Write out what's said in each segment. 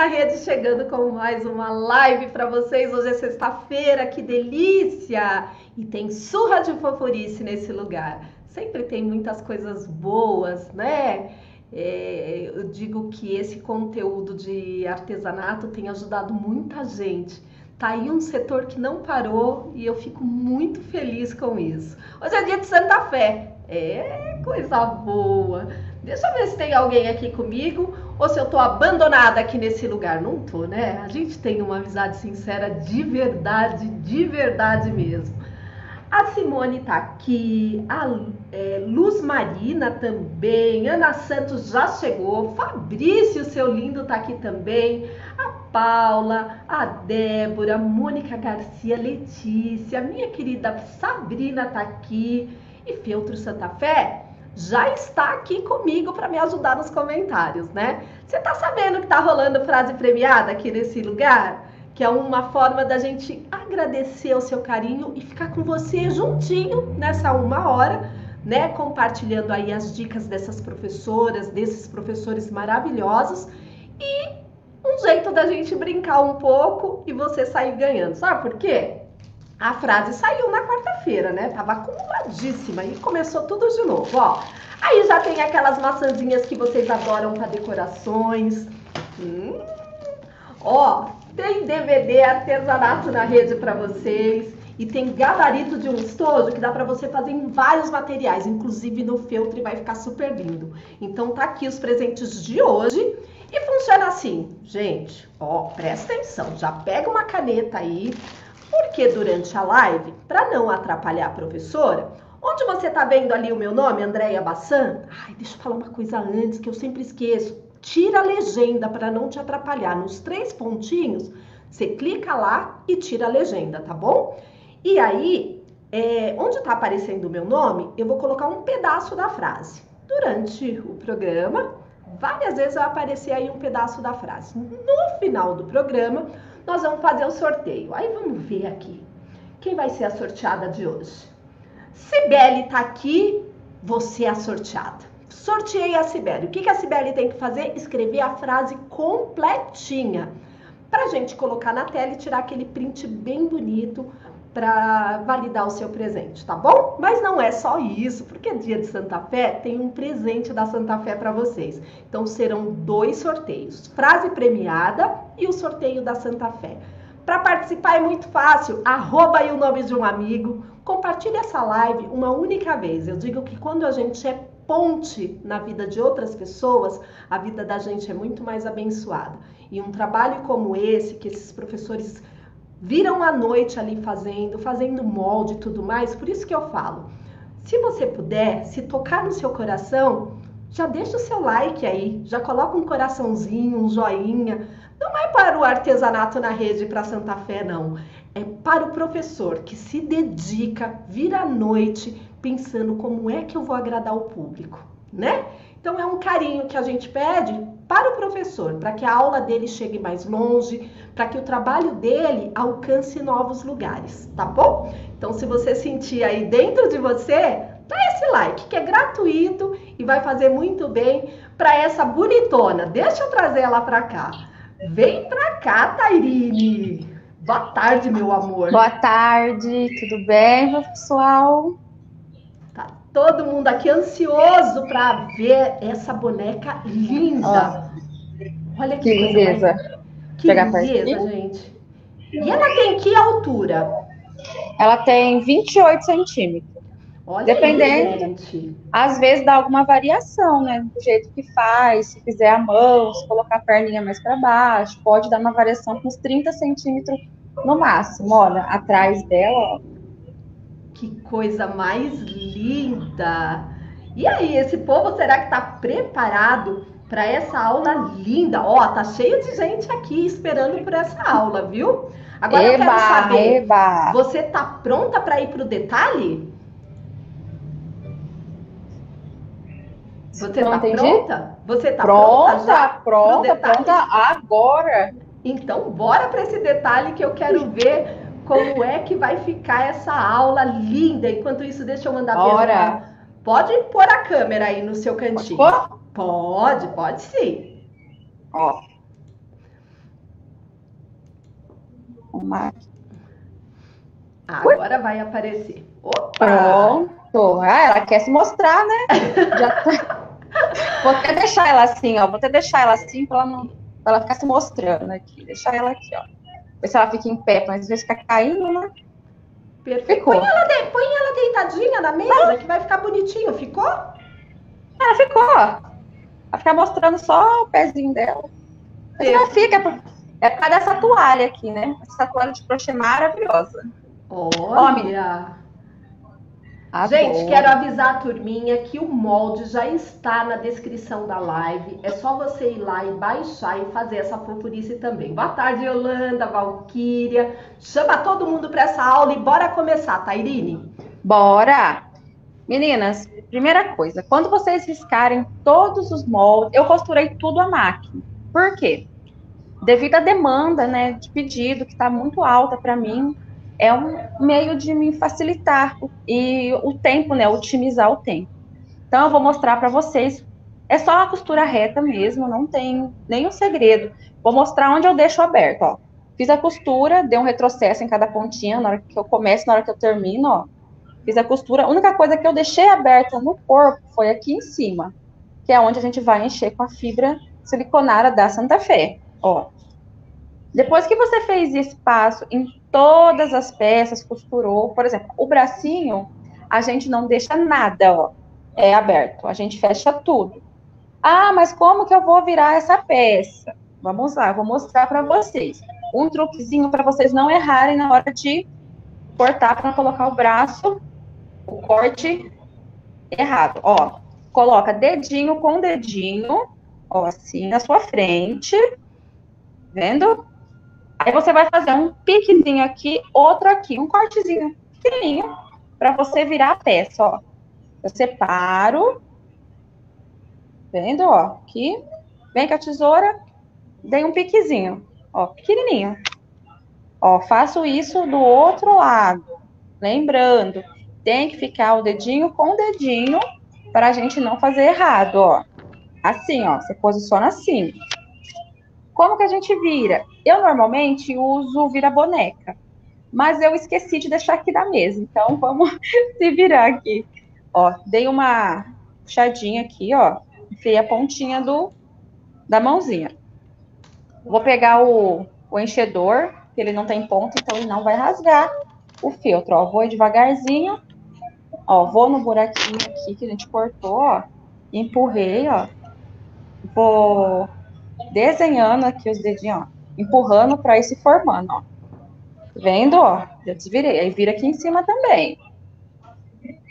na Rede chegando com mais uma live para vocês. Hoje é sexta-feira, que delícia! E tem surra de fofurice nesse lugar. Sempre tem muitas coisas boas, né? Eu digo que esse conteúdo de artesanato tem ajudado muita gente. Tá aí um setor que não parou e eu fico muito feliz com isso. Hoje é dia de Santa Fé. É coisa boa. Deixa eu ver se tem alguém aqui comigo ou se eu tô abandonada aqui nesse lugar. Não tô, né? A gente tem uma amizade sincera de verdade mesmo. A Simone tá aqui, a Luz Marina também, Ana Santos já chegou, Fabrício, seu lindo, tá aqui também, a Paula, a Débora, Mônica Garcia, Letícia, minha querida Sabrina tá aqui e Feltros Santa Fé já está aqui comigo para me ajudar nos comentários, né? Você tá sabendo que tá rolando frase premiada aqui nesse lugar? Que é uma forma da gente agradecer o seu carinho e ficar com você juntinho nessa uma hora, né? Compartilhando aí as dicas dessas professoras, desses professores maravilhosos e um jeito da gente brincar um pouco e você sair ganhando. Sabe por quê? A frase saiu na quarta-feira, né? Tava acumuladíssima e começou tudo de novo, ó. Aí já tem aquelas maçãzinhas que vocês adoram para decorações. Ó... Tem DVD Artesanato na Rede para vocês e tem gabarito de um estojo que dá para você fazer em vários materiais, inclusive no feltro, e vai ficar super lindo. Então tá aqui os presentes de hoje e funciona assim, gente, ó, presta atenção, já pega uma caneta aí, porque durante a live, para não atrapalhar a professora, onde você tá vendo ali o meu nome, Andréia Bassan, ai, deixa eu falar uma coisa antes que eu sempre esqueço. Tira a legenda para não te atrapalhar. Nos três pontinhos, você clica lá e tira a legenda, tá bom? E aí, onde está aparecendo o meu nome, eu vou colocar um pedaço da frase. Durante o programa, várias vezes vai aparecer aí um pedaço da frase. No final do programa, nós vamos fazer o sorteio. Aí vamos ver aqui quem vai ser a sorteada de hoje. Cibele tá aqui, você é a sorteada. Sorteei a Cibele. O que a Cibele tem que fazer? Escrever a frase completinha para a gente colocar na tela e tirar aquele print bem bonito para validar o seu presente, tá bom? Mas não é só isso, porque é dia de Santa Fé, tem um presente da Santa Fé para vocês. Então serão dois sorteios, frase premiada e o sorteio da Santa Fé. Para participar é muito fácil, arroba aí o nome de um amigo, compartilhe essa live uma única vez. Eu digo que quando a gente é ponte na vida de outras pessoas, a vida da gente é muito mais abençoada. E um trabalho como esse, que esses professores viram à noite ali fazendo molde e tudo mais, por isso que eu falo, se você puder, se tocar no seu coração, já deixa o seu like aí, já coloca um coraçãozinho, um joinha. Não é para o Artesanato na Rede, para Santa Fé, não. É para o professor que se dedica, vira à noite, pensando como é que eu vou agradar o público, né? Então é um carinho que a gente pede para o professor, para que a aula dele chegue mais longe, para que o trabalho dele alcance novos lugares, tá bom? Então se você sentir aí dentro de você, dá esse like, que é gratuito e vai fazer muito bem para essa bonitona. Deixa eu trazer ela para cá. Vem para cá, Tairini. Boa tarde, meu amor. Boa tarde, tudo bem, pessoal? Todo mundo aqui ansioso para ver essa boneca linda. Nossa, olha que lindeza. Que lindeza, gente. E ela tem que altura? Ela tem 28 centímetros. Olha, dependendo, aí, gente. Às vezes dá alguma variação, né? Do jeito que faz, se fizer a mão, se colocar a perninha mais para baixo, pode dar uma variação com uns 30 centímetros no máximo. Olha, atrás dela, ó. Que coisa mais linda! E aí, esse povo, será que tá preparado para essa aula linda? Ó, tá cheio de gente aqui esperando por essa aula, viu? Agora eu quero saber, você tá pronta para ir pro detalhe? Você tá pronta? Você tá pronta agora? Então, bora para esse detalhe que eu quero ver. Como é que vai ficar essa aula linda? Enquanto isso, deixa eu mandar beijo. Pode pôr a câmera aí no seu cantinho. Pode, pode sim. Ó. arrumar. Agora vai aparecer. Opa! Pronto. Ah, ela quer se mostrar, né? Já tá... Vou até deixar ela assim, ó. Vou até deixar ela assim pra ela, não... pra ela ficar se mostrando aqui. Deixar ela aqui, ó. Ver se ela fica em pé, mas às vezes fica caindo, né? Perfeito. Põe ela deitadinha na mesa, não, que vai ficar bonitinho. Ficou? Ela ficou. Vai ficar mostrando só o pezinho dela. Mas não fica... É por causa dessa toalha aqui, né? Essa toalha de crochê maravilhosa. Olha! Gente, quero avisar a turminha que o molde já está na descrição da live. É só você ir lá e baixar e fazer essa fofurice também. Boa tarde, Yolanda, Valquíria. Chama todo mundo para essa aula e bora começar, Tairini? Bora! Meninas, primeira coisa, quando vocês riscarem todos os moldes... Eu costurei tudo à máquina. Por quê? Devido à demanda, né, de pedido, que está muito alta para mim, é um meio de me facilitar e o tempo, né, otimizar o tempo. Então, eu vou mostrar para vocês. É só a costura reta mesmo, não tem nenhum segredo. Vou mostrar onde eu deixo aberto, ó. Fiz a costura, dei um retrocesso em cada pontinha, na hora que eu começo, na hora que eu termino, ó. Fiz a costura. A única coisa que eu deixei aberta no corpo foi aqui em cima, que é onde a gente vai encher com a fibra siliconada da Santa Fé. Ó, depois que você fez esse passo em todas as peças, costurou, por exemplo, o bracinho, a gente não deixa nada, ó, é aberto, a gente fecha tudo. Ah, mas como que eu vou virar essa peça? Vamos lá, eu vou mostrar para vocês. Um truquezinho para vocês não errarem na hora de cortar, para colocar o braço, o corte errado, ó. Coloca dedinho com dedinho, ó, assim, na sua frente. Vendo? Aí você vai fazer um piquezinho aqui, outro aqui, um cortezinho pequenininho, pra você virar a peça, ó. Eu separo. Vendo, ó? Aqui. Vem com a tesoura, dei um piquezinho, ó, pequenininho. Ó, faço isso do outro lado. Lembrando, tem que ficar o dedinho com o dedinho pra gente não fazer errado, ó. Assim, ó, você posiciona assim. Como que a gente vira? Eu normalmente uso vira-boneca, mas eu esqueci de deixar aqui da mesa, então vamos se virar aqui. Ó, dei uma puxadinha aqui, ó, enfiei a pontinha da mãozinha. Vou pegar o enchedor, que ele não tem ponta, então ele não vai rasgar o feltro, ó. Vou devagarzinho, ó, vou no buraquinho aqui que a gente cortou, ó, empurrei, ó, vou... desenhando aqui os dedinhos, ó, empurrando para ir se formando, ó. Vendo, ó, já desvirei, aí vira aqui em cima também.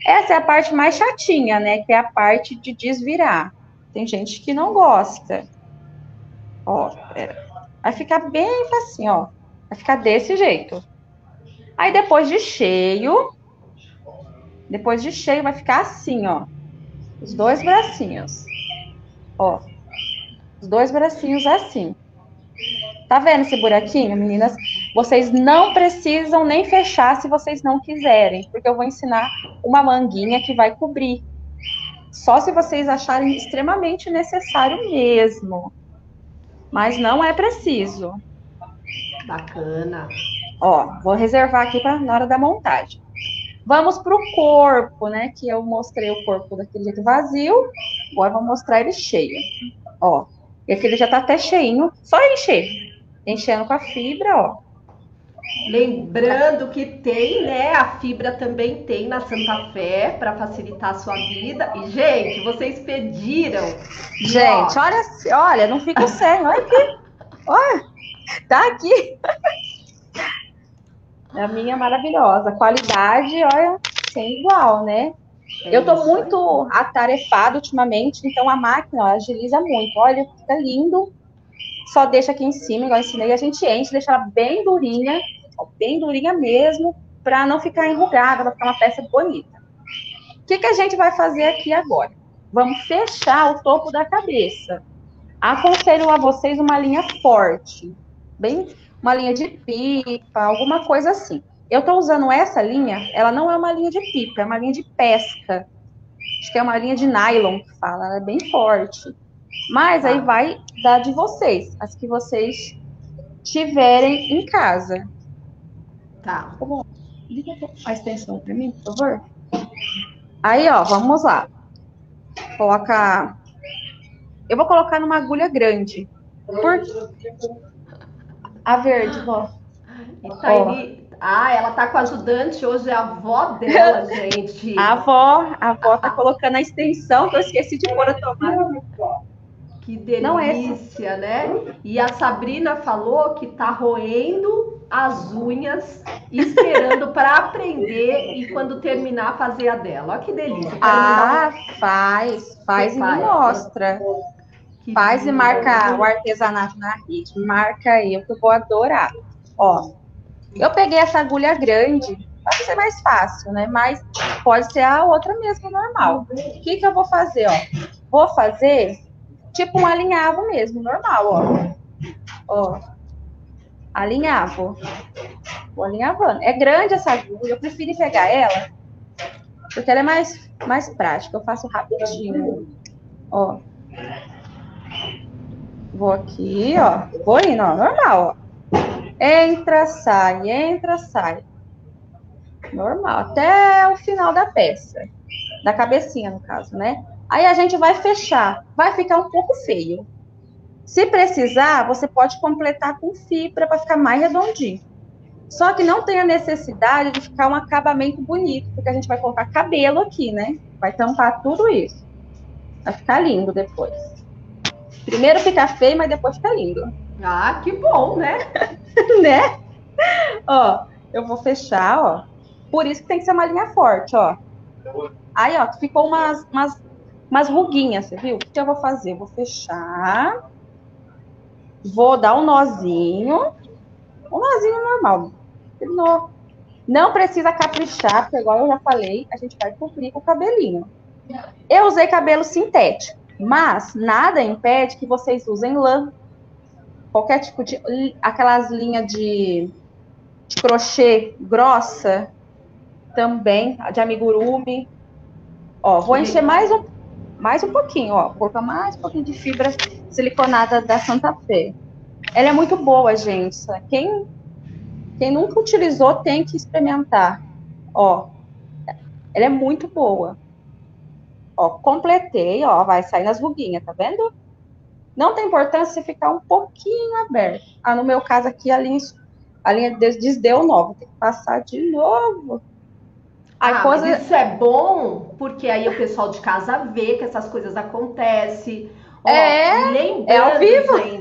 Essa é a parte mais chatinha, né, que é a parte de desvirar. Tem gente que não gosta. Ó, pera. Vai ficar bem assim, ó, vai ficar desse jeito. Aí depois de cheio vai ficar assim, ó, os dois bracinhos, ó. Os dois bracinhos assim. Tá vendo esse buraquinho, meninas? Vocês não precisam nem fechar se vocês não quiserem, porque eu vou ensinar uma manguinha que vai cobrir. Só se vocês acharem extremamente necessário mesmo. Mas não é preciso. Bacana. Ó, vou reservar aqui pra, na hora da montagem. Vamos pro corpo, né? Que eu mostrei o corpo daquele jeito vazio. Agora vou mostrar ele cheio. Ó. E aqui ele já tá até cheinho, só encher. Enchendo com a fibra, ó. Lembrando que tem, né, a fibra também tem na Santa Fé, pra facilitar a sua vida. E, gente, vocês pediram. Gente, ó. olha, não fica sério, olha aqui. Olha, tá aqui. A minha maravilhosa. A qualidade, olha, sem igual, né? Eu tô muito atarefada ultimamente, então a máquina, ó, agiliza muito. Olha, fica lindo. Só deixa aqui em cima, igual eu ensinei. A gente enche, deixa ela bem durinha mesmo, pra não ficar enrugada, pra ficar uma peça bonita. O que que a gente vai fazer aqui agora? Vamos fechar o topo da cabeça. Aconselho a vocês uma linha forte, bem, uma linha de pipa, alguma coisa assim. Eu tô usando essa linha, ela não é uma linha de pipa, é uma linha de pesca. Acho que é uma linha de nylon que fala, ela é bem forte. Mas aí vai dar de vocês, as que vocês tiverem em casa. Tá, bom. Liga a extensão para mim, por favor. Aí, ó, vamos lá. Coloca... Eu vou colocar numa agulha grande. Por... A verde, vó. Tairini... Ah, ela tá com a ajudante hoje, é a avó dela, gente. A avó tá colocando a extensão, que eu esqueci de pôr a tomada. Que delícia, não é essa, né? E a Sabrina falou que tá roendo as unhas, esperando para aprender e quando terminar fazer a dela. Olha que delícia. Ah, faz e me mostra. Que faz e marca o artesanato na rede. Marca aí, eu que vou adorar. Ó. Eu peguei essa agulha grande, para ser mais fácil, né? Mas pode ser a outra mesmo, normal. O que eu vou fazer, ó? Vou fazer tipo um alinhavo mesmo, normal, ó. Ó. Alinhavo. Vou alinhavando. É grande essa agulha, eu prefiro pegar ela, porque ela é mais prática, eu faço rapidinho. Ó. Vou aqui, ó. Vou indo, ó, normal, ó. Entra, sai. Normal, até o final da peça. Da cabecinha, no caso, né? Aí a gente vai fechar. Vai ficar um pouco feio. Se precisar, você pode completar com fibra para ficar mais redondinho. Só que não tem a necessidade de ficar um acabamento bonito, porque a gente vai colocar cabelo aqui, né? Vai tampar tudo isso. Vai ficar lindo depois. Primeiro fica feio, mas depois fica lindo. Ah, que bom, né? Né? Ó, eu vou fechar, ó. Por isso que tem que ser uma linha forte, ó. Aí, ó, ficou umas ruguinhas, você viu? O que eu vou fazer? Eu vou fechar. Vou dar um nozinho. Um nozinho normal. Terminou. Não precisa caprichar, porque igual eu já falei, a gente vai cobrir com o cabelinho. Eu usei cabelo sintético, mas nada impede que vocês usem lã. Qualquer tipo de... Aquelas linhas de crochê grossa. Também. De amigurumi. Ó, vou encher mais um pouquinho, ó. Vou colocar mais um pouquinho de fibra siliconada da Santa Fé. Ela é muito boa, gente. Quem nunca utilizou tem que experimentar. Ó. Ela é muito boa. Ó, completei, ó. Vai sair nas ruguinhas, tá vendo? Não tem importância você ficar um pouquinho aberto. Ah, no meu caso aqui, a linha desdeu nova. Tem que passar de novo. Mas isso é bom, porque aí o pessoal de casa vê que essas coisas acontecem. É ao vivo. Gente,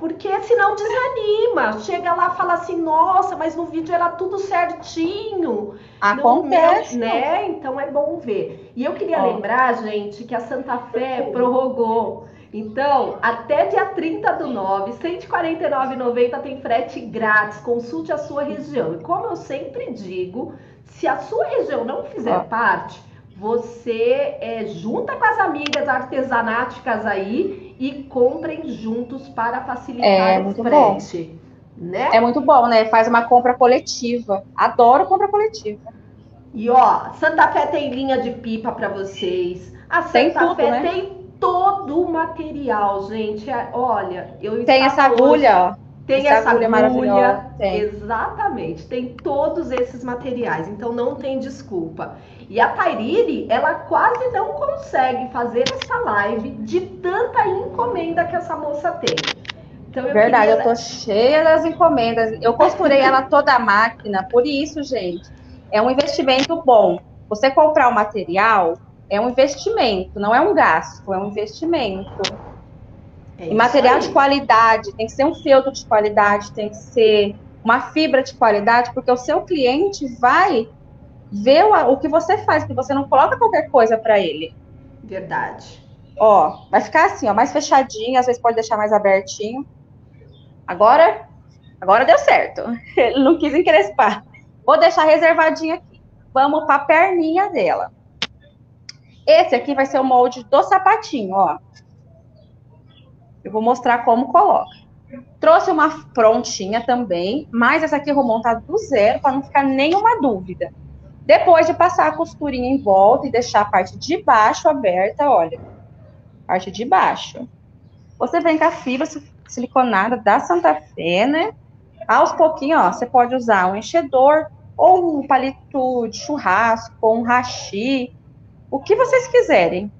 porque senão desanima. Chega lá e fala assim, nossa, mas no vídeo era tudo certinho. Acontece. Não, né? Então é bom ver. E eu queria lembrar, gente, que a Santa Fé prorrogou. Então, até dia 30/9, R$ 149,90 tem frete grátis, consulte a sua região. E como eu sempre digo, se a sua região não fizer parte, você junta com as amigas artesanáticas aí e comprem juntos para facilitar o frete. Bom. Né? É muito bom, né? Faz uma compra coletiva. Adoro compra coletiva. E ó, Santa Fé tem linha de pipa para vocês. A Santa Fé né? Tem todo o material, gente. Olha, eu tem essa agulha, ó. Tem essa agulha maravilhosa. Tem. Exatamente. Tem todos esses materiais. Então não tem desculpa. E a Tairini, ela quase não consegue fazer essa live de tanta encomenda que essa moça tem. Então, eu tô cheia das encomendas. Eu costurei ela toda a máquina. Por isso, gente, é um investimento bom. Você comprar o material... É um investimento, não é um gasto, é um investimento. E material de qualidade, tem que ser um feltro de qualidade, tem que ser uma fibra de qualidade, porque o seu cliente vai ver o que você faz, porque você não coloca qualquer coisa para ele. Verdade. Ó, vai ficar assim, ó, mais fechadinho, às vezes pode deixar mais abertinho. Agora deu certo. Ele não quis encrespar. Vou deixar reservadinho aqui. Vamos para a perninha dela. Esse aqui vai ser o molde do sapatinho, ó. Eu vou mostrar como coloca. Trouxe uma prontinha também, mas essa aqui eu vou montar do zero para não ficar nenhuma dúvida. Depois de passar a costurinha em volta e deixar a parte de baixo aberta, olha. Parte de baixo. Você vem com a fibra siliconada da Santa Fé, né? Aos pouquinhos, ó, você pode usar um enchedor ou um palito de churrasco, ou um hashi, o que vocês quiserem.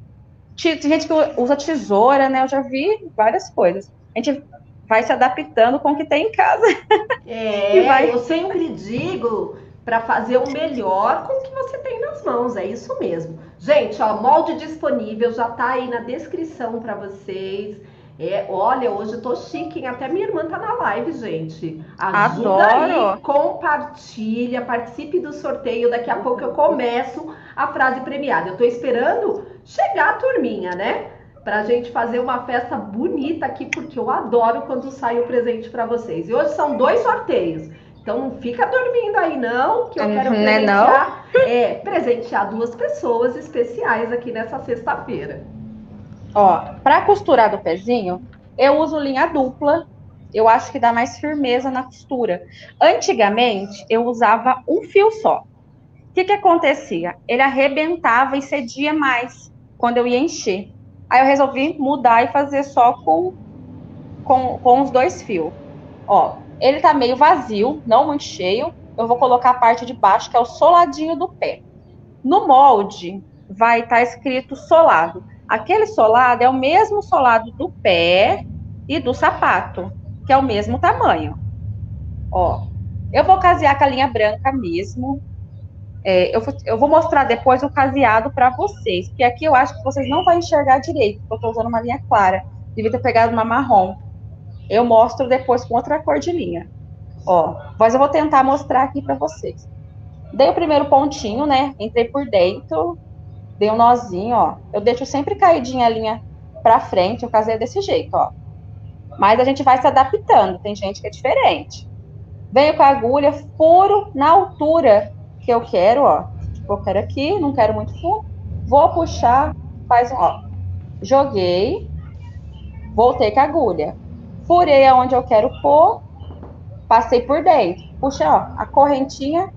Tem gente que usa tesoura, né? Eu já vi várias coisas. A gente vai se adaptando com o que tem em casa. É, eu sempre digo para fazer o melhor com o que você tem nas mãos, é isso mesmo. Gente, ó, molde disponível já tá aí na descrição para vocês. É, olha, hoje eu tô chique, hein? Até minha irmã tá na live, gente. Ajuda aí, compartilha, participe do sorteio. Daqui a pouco eu começo a frase premiada. Eu tô esperando chegar a turminha, né? Pra gente fazer uma festa bonita aqui, porque eu adoro quando sai o presente pra vocês. E hoje são 2 sorteios. Então não fica dormindo aí não, que eu quero presentear, presentear 2 pessoas especiais aqui nessa sexta-feira. Ó, pra costurar do pezinho, eu uso linha dupla. Eu acho que dá mais firmeza na costura. Antigamente, eu usava um fio só. O que que acontecia? Ele arrebentava e cedia mais quando eu ia encher. Aí eu resolvi mudar e fazer só com os 2 fios. Ó, ele tá meio vazio, não muito cheio. Eu vou colocar a parte de baixo, que é o soladinho do pé. No molde, vai estar escrito solado. Aquele solado é o mesmo solado do pé e do sapato, que é o mesmo tamanho. Ó, eu vou casear com a linha branca mesmo. É, eu vou mostrar depois o caseado para vocês, porque aqui eu acho que vocês não vão enxergar direito, porque eu tô usando uma linha clara. Devia ter pegado uma marrom. Eu mostro depois com outra cor de linha. Ó, mas eu vou tentar mostrar aqui para vocês. Dei o primeiro pontinho, né? Entrei por dentro. Dei um nozinho, ó. Eu deixo sempre caidinha a linha pra frente. Eu casei desse jeito, ó. Mas a gente vai se adaptando. Tem gente que é diferente. Venho com a agulha, furo na altura que eu quero, ó. Tipo, eu quero aqui, não quero muito fundo. Vou puxar, faz um, ó. Joguei. Voltei com a agulha. Furei aonde eu quero pôr. Passei por dentro. Puxa, ó. A correntinha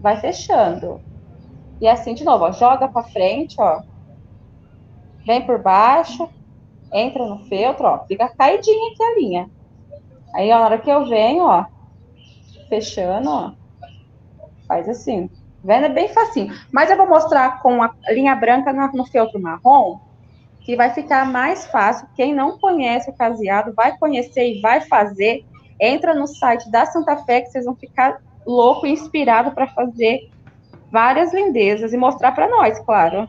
vai fechando. E assim de novo, ó, joga pra frente, ó. Vem por baixo, entra no feltro, ó. Fica caidinha aqui a linha. Aí, ó, na hora que eu venho, ó, fechando, ó. Faz assim. Vendo? É bem facinho. Mas eu vou mostrar com a linha branca no feltro marrom, que vai ficar mais fácil. Quem não conhece o caseado, vai conhecer e vai fazer. Entra no site da Santa Fé, que vocês vão ficar louco e inspirado pra fazer várias lindezas e mostrar para nós, claro.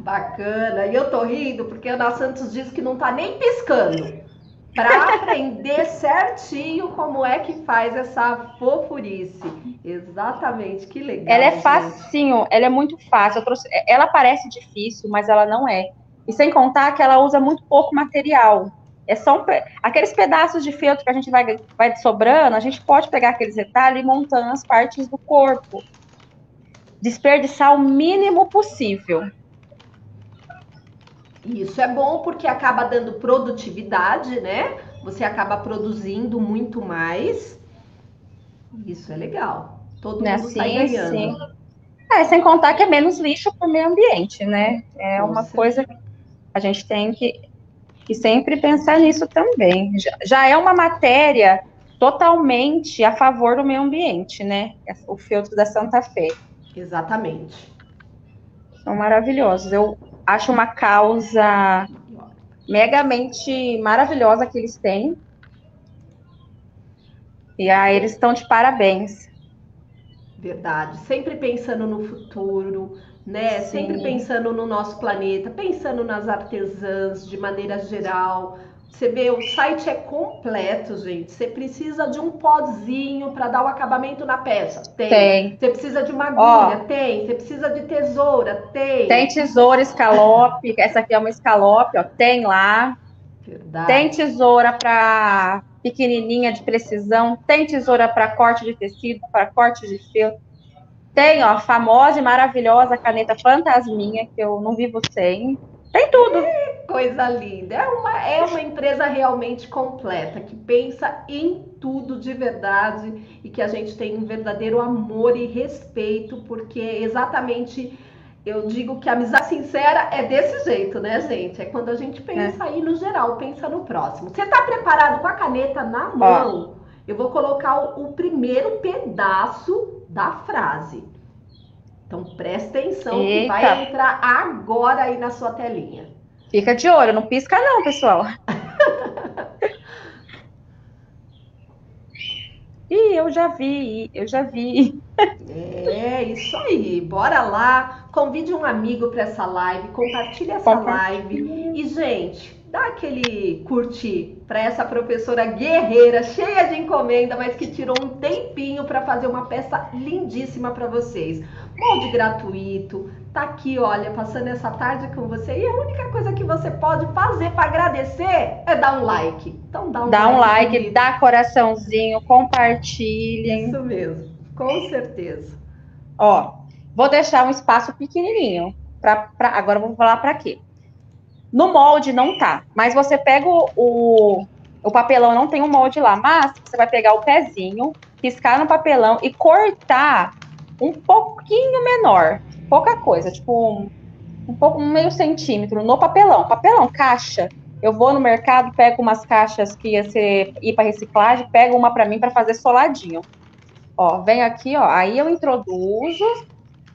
Bacana. E eu tô rindo porque a Ana Santos diz que não tá nem piscando para aprender certinho como é que faz essa fofurice. Exatamente, que legal. Ela é facinho, ela é muito fácil. Ela parece difícil, mas ela não é. E sem contar que ela usa muito pouco material. É só aqueles pedaços de feltro que a gente vai sobrando, a gente pode pegar aqueles retalhos e montando as partes do corpo. Desperdiçar o mínimo possível. Isso é bom porque acaba dando produtividade, né? Você acaba produzindo muito mais. Isso é legal. Todo mundo está ganhando. Sim. É, sem contar que é menos lixo para o meio ambiente, né? É uma coisa que a gente tem que... E sempre pensar nisso também. Já é uma matéria totalmente a favor do meio ambiente, né? O feltro da Santa Fé. Exatamente. São maravilhosos. Eu acho uma causa megamente maravilhosa que eles têm. E aí eles estão de parabéns. Verdade. Sempre pensando no futuro, né? Sim. Sempre pensando no nosso planeta, pensando nas artesãs de maneira geral. Você vê, o site é completo, gente. Você precisa de um pozinho para dar o acabamento na peça? Tem. Você precisa de uma agulha? Ó, tem. Você precisa de tesoura? Tem. Tem tesoura, escalope. Essa aqui é uma escalope, ó. Tem lá. Verdade. Tem tesoura para pequenininha de precisão. Tem tesoura para corte de tecido, para corte de feltro. Tem, ó, a famosa e maravilhosa caneta fantasminha, que eu não vivo sem. Tem tudo. Coisa linda. É uma empresa realmente completa, que pensa em tudo de verdade e que a gente tem um verdadeiro amor e respeito, porque exatamente Eu digo que a amizade sincera é desse jeito, né, gente? É quando a gente pensa aí no geral, pensa no próximo. Você tá preparado com a caneta na mão? Ó. Eu vou colocar o primeiro pedaço da frase. Então, presta atenção. Eita. Que vai entrar agora aí na sua telinha. Fica de olho, não pisca não, pessoal. Ih, eu já vi. É, isso aí. Bora lá. Convide um amigo para essa live, compartilhe essa live. E, gente, dá aquele curtir para essa professora guerreira, cheia de encomenda, mas que tirou um tempinho para fazer uma peça lindíssima para vocês. Molde gratuito. Tá aqui, olha, passando essa tarde com você. E a única coisa que você pode fazer para agradecer é dar um like. Então dá um like, dá coraçãozinho, compartilhem. Isso mesmo, com certeza. Ó, vou deixar um espaço pequenininho. Agora eu vou falar para quê. No molde não tá, mas você pega o papelão, não tem um molde lá, mas você vai pegar o pezinho, riscar no papelão e cortar um pouquinho menor. Pouca coisa, tipo um meio centímetro no papelão. Papelão, caixa. Eu vou no mercado, pego umas caixas que ia ir para reciclagem, pego uma para mim para fazer soladinho. Ó, vem aqui, ó. Aí eu introduzo.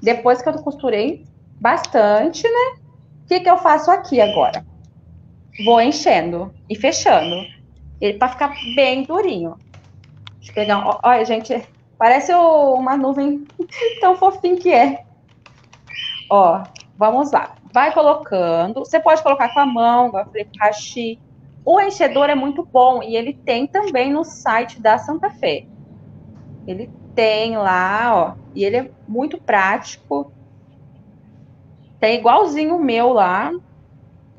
Depois que eu costurei bastante, né? O que eu faço aqui agora? Vou enchendo e fechando. Ele para ficar bem durinho. Deixa eu pegar. Olha, gente, parece uma nuvem tão fofinha que é. Ó, vamos lá. Vai colocando. Você pode colocar com a mão, vai hashi. O enchedor é muito bom e ele tem também no site da Santa Fé. Ele tem lá, ó. E ele é muito prático. Tem igualzinho o meu lá.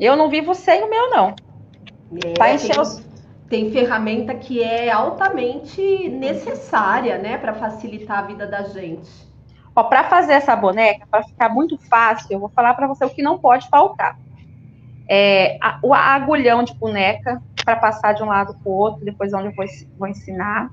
Eu não vivo sem o meu, não. É, pra encher os... Tem ferramenta que é altamente necessária, né? Para facilitar a vida da gente. Ó, para fazer essa boneca, para ficar muito fácil, eu vou falar para você o que não pode faltar. É, o agulhão de boneca, para passar de um lado para o outro, depois onde eu vou ensinar.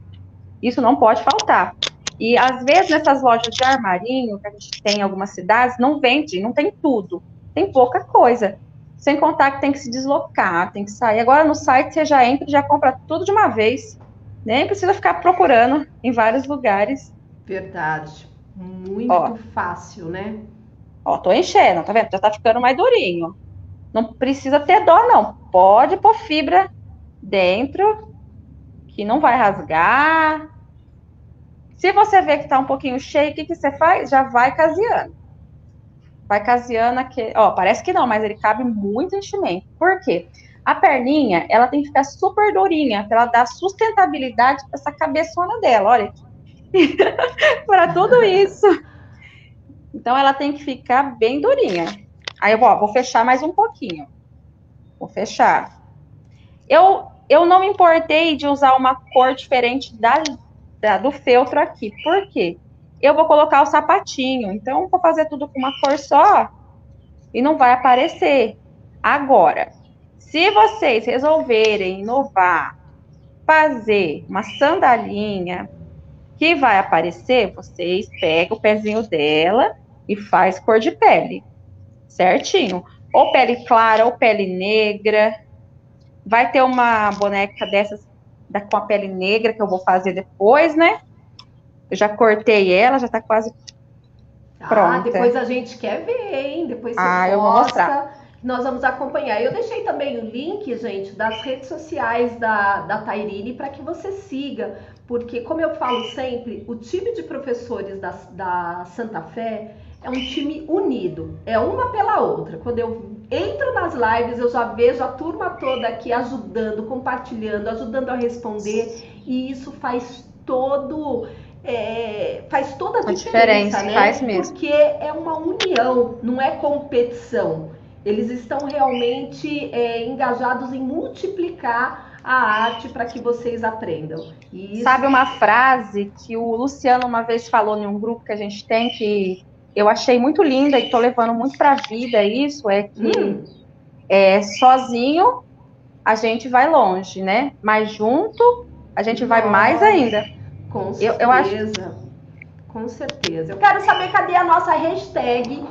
Isso não pode faltar. E, às vezes, nessas lojas de armarinho, que a gente tem em algumas cidades, não vende, não tem tudo. Tem pouca coisa. Sem contar que tem que se deslocar, tem que sair. Agora, no site, você já entra e já compra tudo de uma vez. Nem precisa ficar procurando em vários lugares. Verdade. Muito fácil, né? Ó, tô enchendo, tá vendo? Já tá ficando mais durinho. Não precisa ter dó, não. Pode pôr fibra dentro, que não vai rasgar. Se você ver que tá um pouquinho cheio, o que você faz? Já vai caseando. Vai caseando aqui. Ó, parece que não, mas ele cabe muito enchimento. Por quê? A perninha, ela tem que ficar super durinha, pra ela dar sustentabilidade pra essa cabeçona dela, olha aqui. Para tudo isso. Então ela tem que ficar bem durinha. Aí eu vou fechar mais um pouquinho. Vou fechar. Eu não me importei de usar uma cor diferente do feltro aqui. Por quê? Eu vou colocar o sapatinho. Então vou fazer tudo com uma cor só e não vai aparecer. Agora, se vocês resolverem inovar, fazer uma sandalinha que vai aparecer, vocês pegam o pezinho dela e faz cor de pele, certinho. Ou pele clara, ou pele negra. Vai ter uma boneca dessas com a pele negra, que eu vou fazer depois, né? Eu já cortei ela, já tá quase pronta. Ah, depois a gente quer ver, hein? Depois você posta, eu vou mostrar. Nós vamos acompanhar. Eu deixei também o link, gente, das redes sociais da Tairini para que você siga. Porque, como eu falo sempre, o time de professores da Santa Fé é um time unido. É uma pela outra. Quando eu entro nas lives, eu já vejo a turma toda aqui ajudando, compartilhando, ajudando a responder. E isso faz faz toda a diferença, né? Faz mesmo. Porque é uma união, não é competição. Eles estão realmente engajados em multiplicar a arte para que vocês aprendam. Isso. Sabe uma frase que o Luciano uma vez falou em um grupo que a gente tem, que eu achei muito linda e estou levando muito para a vida isso, é que sozinho a gente vai longe, né? Mas junto a gente vai mais ainda. Com certeza. Eu acho... Com certeza. Eu quero saber cadê a nossa hashtag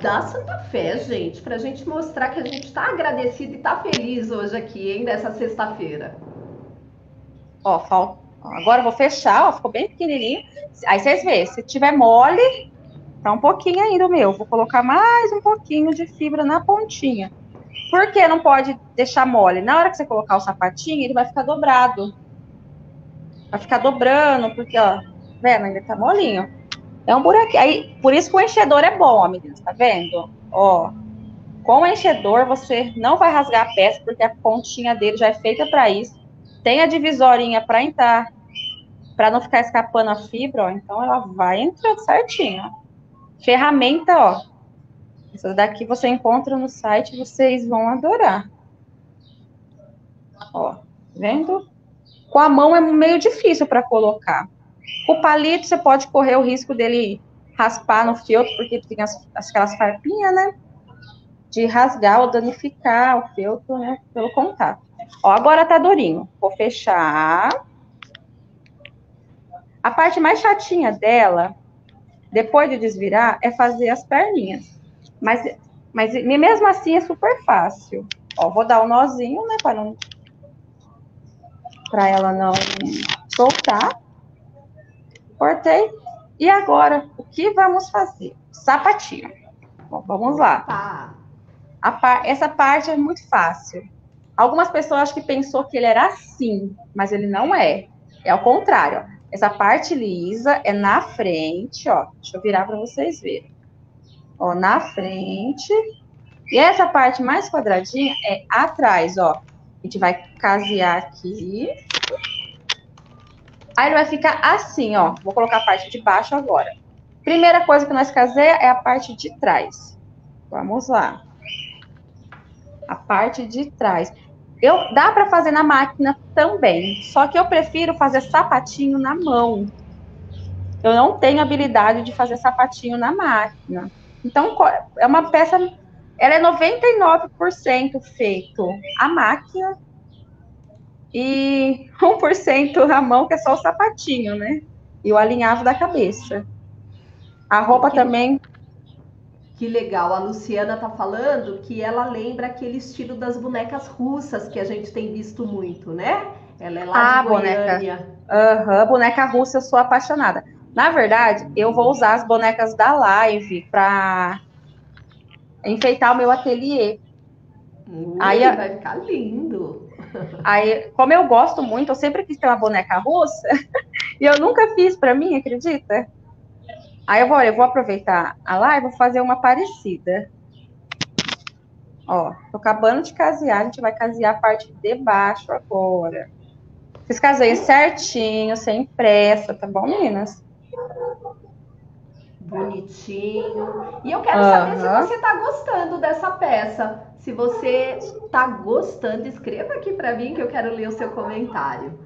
da Santa Fé, gente, pra gente mostrar que a gente tá agradecido e tá feliz hoje aqui, hein, nessa sexta-feira. Ó, agora eu vou fechar, ó, ficou bem pequenininho. Aí vocês veem, se tiver mole, tá um pouquinho ainda o meu. Vou colocar mais um pouquinho de fibra na pontinha. Por que não pode deixar mole? Na hora que você colocar o sapatinho, ele vai ficar dobrado. Vai ficar dobrando, porque, ó, vendo? Ainda tá molinho. É um buraquinho. Aí, por isso que o enchedor é bom, ó, meninas, tá vendo? Ó, com o enchedor você não vai rasgar a peça, porque a pontinha dele já é feita pra isso. Tem a divisorinha pra entrar, pra não ficar escapando a fibra, ó. Então ela vai entrando certinho, ó. Ferramenta, ó. Essa daqui você encontra no site, vocês vão adorar. Ó, vendo? Com a mão é meio difícil pra colocar. O palito, você pode correr o risco dele raspar no feltro, porque tem aquelas farpinhas, né? De rasgar ou danificar o feltro, né? Pelo contato. Ó, agora tá durinho. Vou fechar. A parte mais chatinha dela, depois de desvirar, é fazer as perninhas. Mas mesmo assim é super fácil. Ó, vou dar um nozinho, né? Pra ela não soltar. Cortei. E agora, o que vamos fazer? Sapatinho. Bom, vamos lá. Essa parte é muito fácil. Algumas pessoas acham que pensou que ele era assim, mas ele não é. É ao contrário, ó. Essa parte lisa é na frente, ó. Deixa eu virar para vocês verem. Ó, na frente. E essa parte mais quadradinha é atrás, ó. A gente vai casear aqui. Aí ele vai ficar assim, ó. Vou colocar a parte de baixo agora. Primeira coisa que nós caseia é a parte de trás. Vamos lá. A parte de trás. Dá pra fazer na máquina também. Só que eu prefiro fazer sapatinho na mão. Eu não tenho habilidade de fazer sapatinho na máquina. Então, é uma peça... Ela é 99% feito à máquina. E 1% na mão, que é só o sapatinho, né? E o alinhavo da cabeça. A roupa também... Que legal, a Luciana tá falando que ela lembra aquele estilo das bonecas russas que a gente tem visto muito, né? Ela é lá de Goiânia. Aham, boneca russa, eu sou apaixonada. Na verdade, eu vou usar as bonecas da live pra enfeitar o meu ateliê. Aí vai ficar lindo. Aí, como eu gosto muito, eu sempre quis ter uma boneca russa e eu nunca fiz pra mim, acredita? Aí eu vou aproveitar a live e vou fazer uma parecida. Ó, tô acabando de casear, a gente vai casear a parte de baixo agora. Vocês caseiem certinho, sem pressa, tá bom, meninas? Bonitinho. E eu quero saber se você tá gostando dessa peça. Se você tá gostando, escreva aqui pra mim que eu quero ler o seu comentário.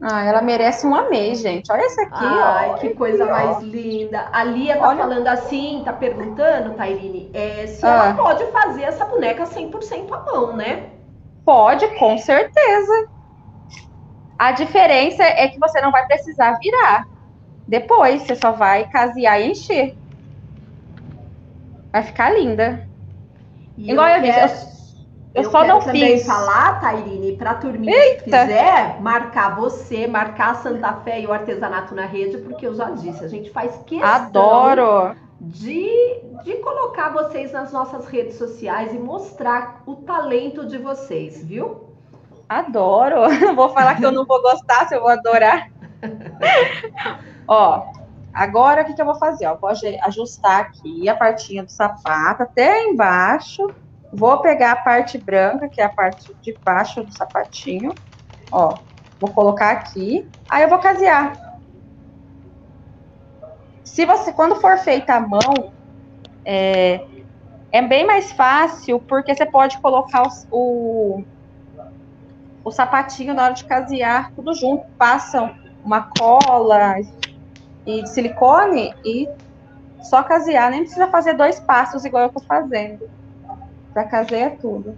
Ah, ela merece um amei, gente. Olha essa aqui, ó. Ai, que coisa mais linda. A Lia tá falando assim, tá perguntando, Tairini, se ela pode fazer essa boneca 100% à mão, né? Pode, com certeza. A diferença é que você não vai precisar virar. Depois, você só vai casear e encher. Vai ficar linda. E igual eu disse, eu só não fiz. Eu quero também falar, Tairini, para a turminha que quiser marcar você, marcar a Santa Fé e o Artesanato na Rede, porque eu já disse, a gente faz questão... Adoro! De colocar vocês nas nossas redes sociais e mostrar o talento de vocês, viu? Adoro! Não vou falar que eu não vou gostar, se eu vou adorar. Ó, agora o que eu vou fazer? Ó, vou ajustar aqui a partinha do sapato até embaixo. Vou pegar a parte branca, que é a parte de baixo do sapatinho. Ó, vou colocar aqui. Aí eu vou casear. Se você, quando for feita à mão, é bem mais fácil, porque você pode colocar o sapatinho na hora de casear tudo junto. Passam uma cola e de silicone e só casear. Nem precisa fazer dois passos igual eu tô fazendo. Já caseia tudo.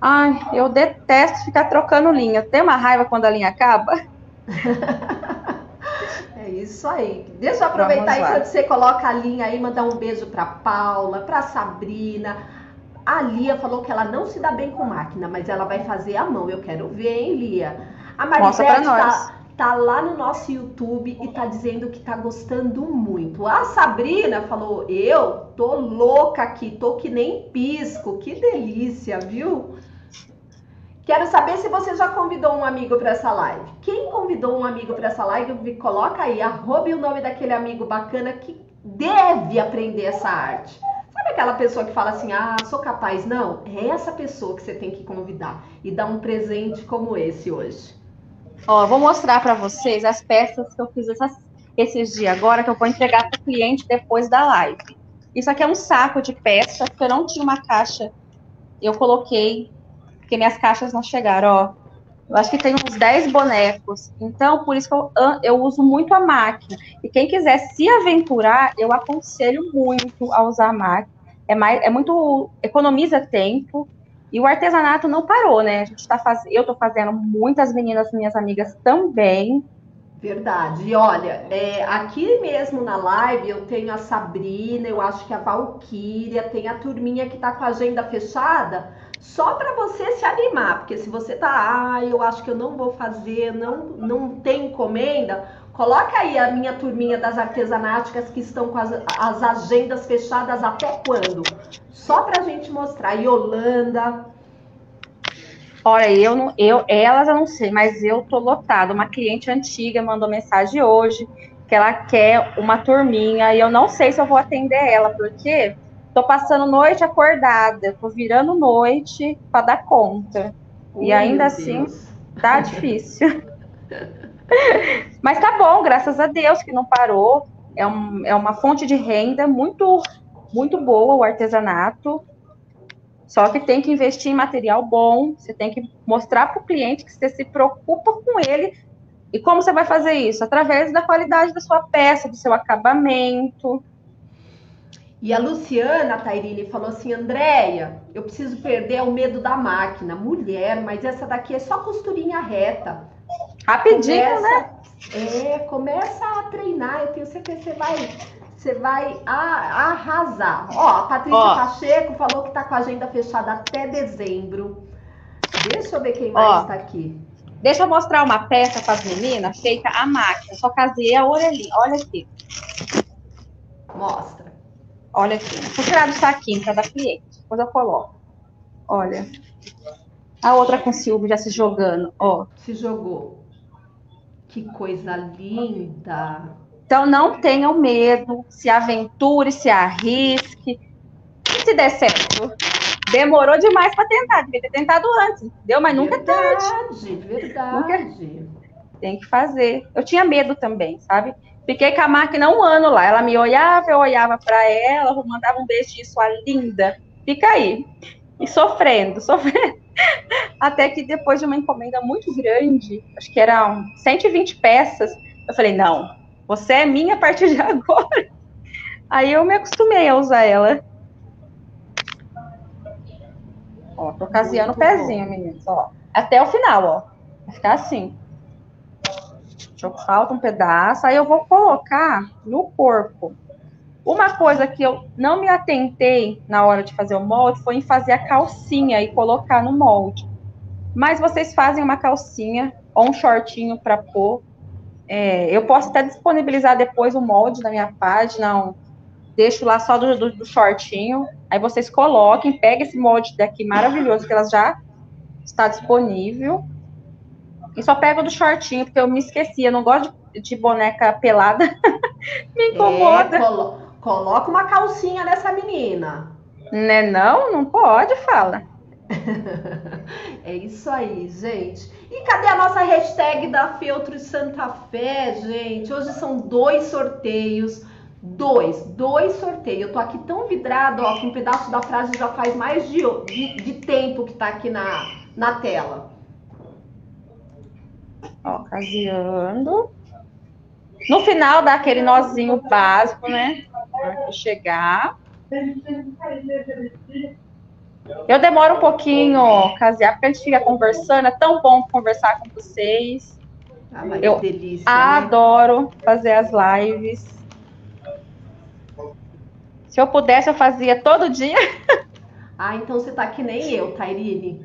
Ai, eu detesto ficar trocando linha. Tem uma raiva quando a linha acaba. É Isso aí. Deixa eu aproveitar enquanto você coloca a linha aí, mandar um beijo pra Paula, pra Sabrina. A Lia falou que ela não se dá bem com máquina, mas ela vai fazer à mão. Eu quero ver, hein, Lia? A Marise tá lá no nosso YouTube e tá dizendo que tá gostando muito. A Sabrina falou, eu tô louca aqui, tô que nem pisco. Que delícia, viu? Quero saber se você já convidou um amigo para essa live. Quem convidou um amigo para essa live, coloca aí, arroba o nome daquele amigo bacana que deve aprender essa arte. Sabe aquela pessoa que fala assim, ah, sou capaz? Não, é essa pessoa que você tem que convidar e dar um presente como esse hoje. Ó, eu vou mostrar para vocês as peças que eu fiz esses dias agora, que eu vou entregar para o cliente depois da live. Isso aqui é um saco de peça, porque eu não tinha uma caixa, eu coloquei... Porque minhas caixas não chegaram, ó. Eu acho que tem uns 10 bonecos. Então, por isso que eu uso muito a máquina. E quem quiser se aventurar, eu aconselho muito a usar a máquina. É muito... Economiza tempo. E o artesanato não parou, né? A gente tá eu tô fazendo muitas meninas, minhas amigas também. Verdade. E olha, aqui mesmo na live eu tenho a Sabrina, eu acho que a Valquíria, tem a turminha que tá com a agenda fechada... Só para você se animar, porque se você tá, eu acho que eu não vou fazer, não tem encomenda, coloca aí a minha turminha das artesanáticas que estão com as agendas fechadas até quando? Só pra gente mostrar. Yolanda. Olha, elas eu não sei, mas eu tô lotada. Uma cliente antiga mandou mensagem hoje que ela quer uma turminha e eu não sei se eu vou atender ela, porque... Tô passando noite acordada, tô virando noite para dar conta. E ainda assim, tá difícil. Mas tá bom, graças a Deus que não parou. É uma fonte de renda muito, muito boa o artesanato. Só que tem que investir em material bom. Você tem que mostrar para o cliente que você se preocupa com ele. E como você vai fazer isso? Através da qualidade da sua peça, do seu acabamento... E a Luciana, a Tairini, falou assim, Andréia, eu preciso perder o medo da máquina. Mulher, mas essa daqui é só costurinha reta. Rapidinho, né? Começa a treinar, eu tenho certeza que você vai arrasar. Ó, a Patrícia Pacheco falou que tá com a agenda fechada até dezembro. Deixa eu ver quem mais tá aqui. Deixa eu mostrar uma peça para as meninas, feita à máquina. Só casei a orelhinha, olha aqui. Mostra. Olha aqui, vou tirar do saquinho para dar cliente, depois eu coloco. Olha, a outra com Silvio já se jogando, ó. Se jogou. Que coisa linda. Então não tenham medo, se aventure, se arrisque. E se der certo? Demorou demais para tentar, devia ter tentado antes, entendeu? Mas nunca é tarde. Verdade. Tem que fazer. Eu tinha medo também, sabe? Fiquei com a máquina um ano lá, ela me olhava, eu olhava para ela, mandava um beijinho, sua linda, fica aí. E sofrendo. Até que depois de uma encomenda muito grande, acho que eram 120 peças, eu falei, não, você é minha a partir de agora. Aí eu me acostumei a usar ela. Ó, tô caseando o pezinho, meninas, ó. Até o final, ó. Vai ficar assim. Falta um pedaço, aí eu vou colocar no corpo. Uma coisa que eu não me atentei na hora de fazer o molde foi em fazer a calcinha e colocar no molde. Mas vocês fazem uma calcinha ou um shortinho para pôr. Eu posso até disponibilizar depois o molde na minha página, deixo lá só do shortinho. Aí vocês coloquem, peguem esse molde daqui maravilhoso que ela já está disponível. E só pego do shortinho, porque eu me esqueci. Eu não gosto de boneca pelada. Me incomoda. Coloca uma calcinha nessa menina. Né, não pode, fala. É isso aí, gente. E cadê a nossa hashtag da Feltros Santa Fé, gente? Hoje são 2 sorteios. Dois sorteios. Eu tô aqui tão vidrado, ó, que um pedaço da frase já faz mais de tempo que tá aqui na tela. Ó, caseando. No final dá aquele nozinho básico, né? Pra chegar. Eu demoro um pouquinho, casear, porque a gente fica conversando. É tão bom conversar com vocês. Ah, mas eu que delícia, adoro, né, fazer as lives. Se eu pudesse, eu fazia todo dia. Ah, então você tá que nem eu, Tairini.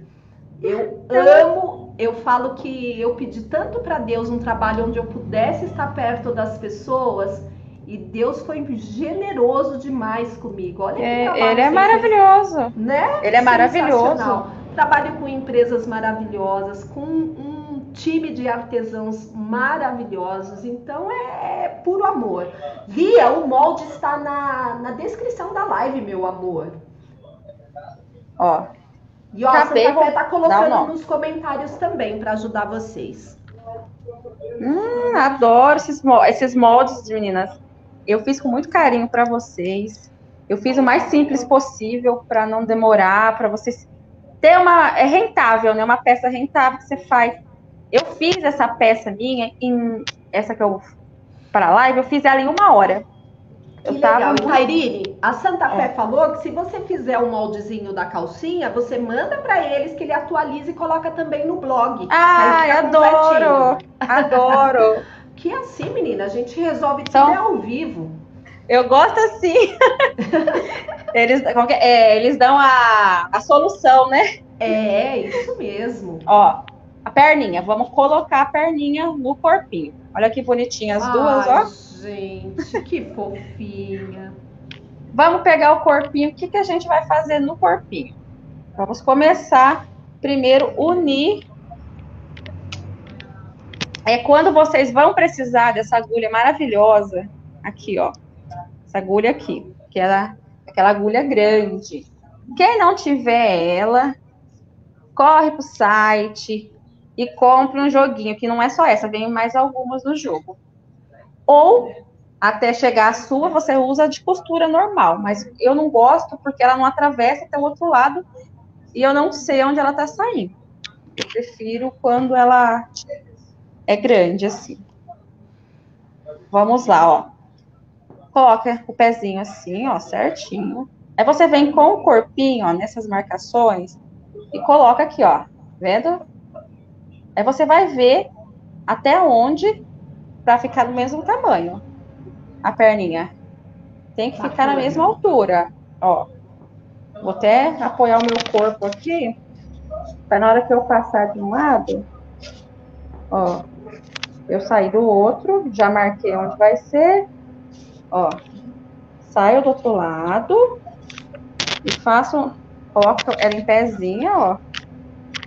Eu amo, eu falo que eu pedi tanto para Deus um trabalho onde eu pudesse estar perto das pessoas, e Deus foi generoso demais comigo. Olha que trabalho. Ele é maravilhoso. Né? Ele é maravilhoso. Trabalho com empresas maravilhosas, com um time de artesãos maravilhosos. Então é puro amor. Via, o molde está na descrição da live, meu amor. Ó. E ó, Santa Fé tá colocando nos comentários também para ajudar vocês. Adoro esses moldes, meninas. Eu fiz com muito carinho para vocês. Eu fiz o mais simples possível para não demorar, para vocês ter uma rentável, né? Uma peça rentável que você faz. Eu fiz essa peça minha essa que eu para live, eu fiz ela em 1 hora. Que legal. E Tairini, a Santa Fé falou que se você fizer um moldezinho da calcinha, você manda para eles que ele atualiza e coloca também no blog. Ah, adoro, adoro. Que assim, menina, a gente resolve então, tudo ao vivo. Eu gosto assim. Eles dão a solução, né? É, isso mesmo. Ó, a perninha, vamos colocar a perninha no corpinho. Olha que bonitinha as duas, ó. Gente, que fofinha. Vamos pegar o corpinho. O que que a gente vai fazer no corpinho? Vamos começar primeiro unir. É quando vocês vão precisar dessa agulha maravilhosa. Aqui, ó. Essa agulha aqui. Que era aquela agulha grande. Quem não tiver ela, corre pro site e compra um joguinho. Que não é só essa. Vem mais algumas no jogo. Ou, até chegar a sua, você usa de costura normal. Mas eu não gosto porque ela não atravessa até o outro lado. E eu não sei onde ela tá saindo. Eu prefiro quando ela é grande, assim. Vamos lá, ó. Coloca o pezinho assim, ó, certinho. Aí você vem com o corpinho, ó, nessas marcações. E coloca aqui, ó. Vendo? Aí você vai ver até onde... Pra ficar do mesmo tamanho. A perninha. Tem que ficar na mesma altura. Ó. Vou até apoiar o meu corpo aqui. Pra na hora que eu passar de um lado. Ó. Eu saí do outro. Já marquei onde vai ser. Ó. Saio do outro lado. E faço. Coloco ela em pezinha, ó.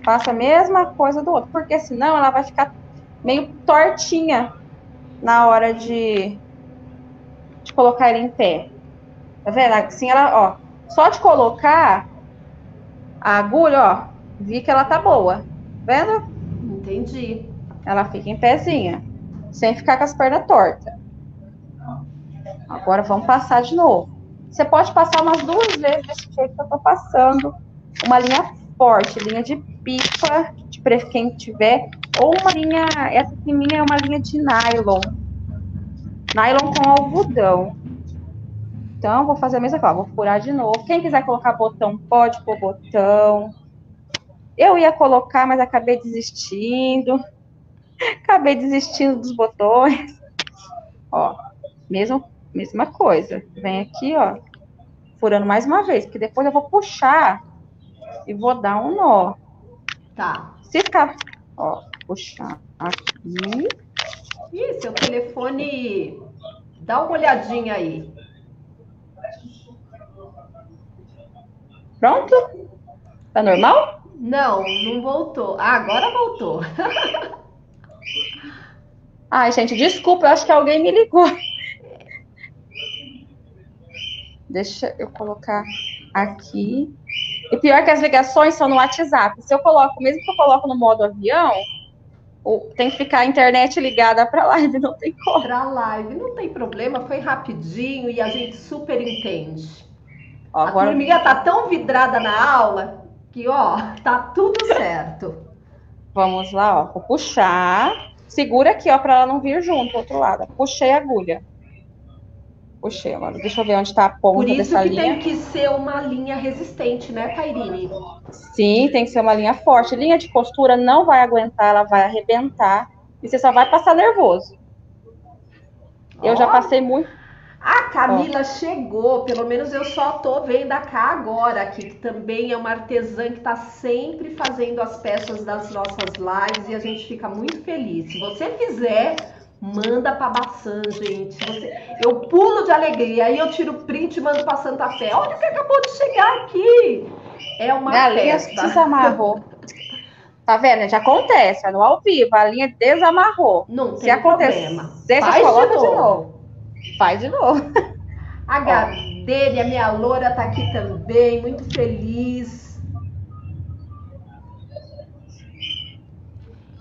Faço a mesma coisa do outro. Porque senão ela vai ficar meio tortinha. Na hora de colocar ele em pé. Tá vendo? Assim ela, ó. Só de colocar a agulha, ó. Vi que ela tá boa. Tá vendo? Entendi. Ela fica em pezinha. Sem ficar com as pernas tortas. Agora vamos passar de novo. Você pode passar umas 2 vezes desse jeito que eu tô passando. Uma linha forte, linha de pipa, pra quem tiver... Ou uma linha, essa aqui minha é uma linha de nylon. Nylon com algodão. Então, vou fazer a mesma coisa. Vou furar de novo. Quem quiser colocar botão, pode pôr botão. Eu ia colocar, mas acabei desistindo. Acabei desistindo dos botões. Ó, mesma coisa. Vem aqui, ó. Furando mais uma vez, porque depois eu vou puxar e vou dar um nó. Tá. Se ficar... Ó, puxar aqui. Ih, seu telefone. Dá uma olhadinha aí. Pronto? Tá normal? Não, não voltou. Ah, agora voltou. Ai, gente, desculpa, eu acho que alguém me ligou. Deixa eu colocar aqui. E pior que as ligações são no WhatsApp. Se eu coloco, mesmo que eu coloco no modo avião, tem que ficar a internet ligada para live, não tem como. Para live, não tem problema, foi rapidinho e a gente super entende. Ó, agora... A formiga tá tão vidrada na aula que, ó, tá tudo certo. Vamos lá, ó, vou puxar. Segura aqui, ó, para ela não vir junto, outro lado. Puxei a agulha. Puxei, mano. Deixa eu ver onde tá a ponta dessa linha. Por isso que tem que ser uma linha resistente, né, Tairini? Sim, tem que ser uma linha forte. Linha de costura não vai aguentar, ela vai arrebentar. E você só vai passar nervoso. Oh. Eu já passei muito. A Camila chegou, pelo menos eu só tô vendo a Cá agora aqui, que também é uma artesã que tá sempre fazendo as peças das nossas lives e a gente fica muito feliz. Se você quiser, manda pra Bassan, gente. Eu pulo de alegria, aí eu tiro o print e mando pra Santa Fé. Olha o que acabou de chegar aqui. É uma festa. Linha desamarrou. Tá vendo? Já acontece, é no ao vivo, a linha desamarrou. Não tem problema. Faz de novo. Faz de novo. A Gabi dele, a minha loura, tá aqui também, muito feliz.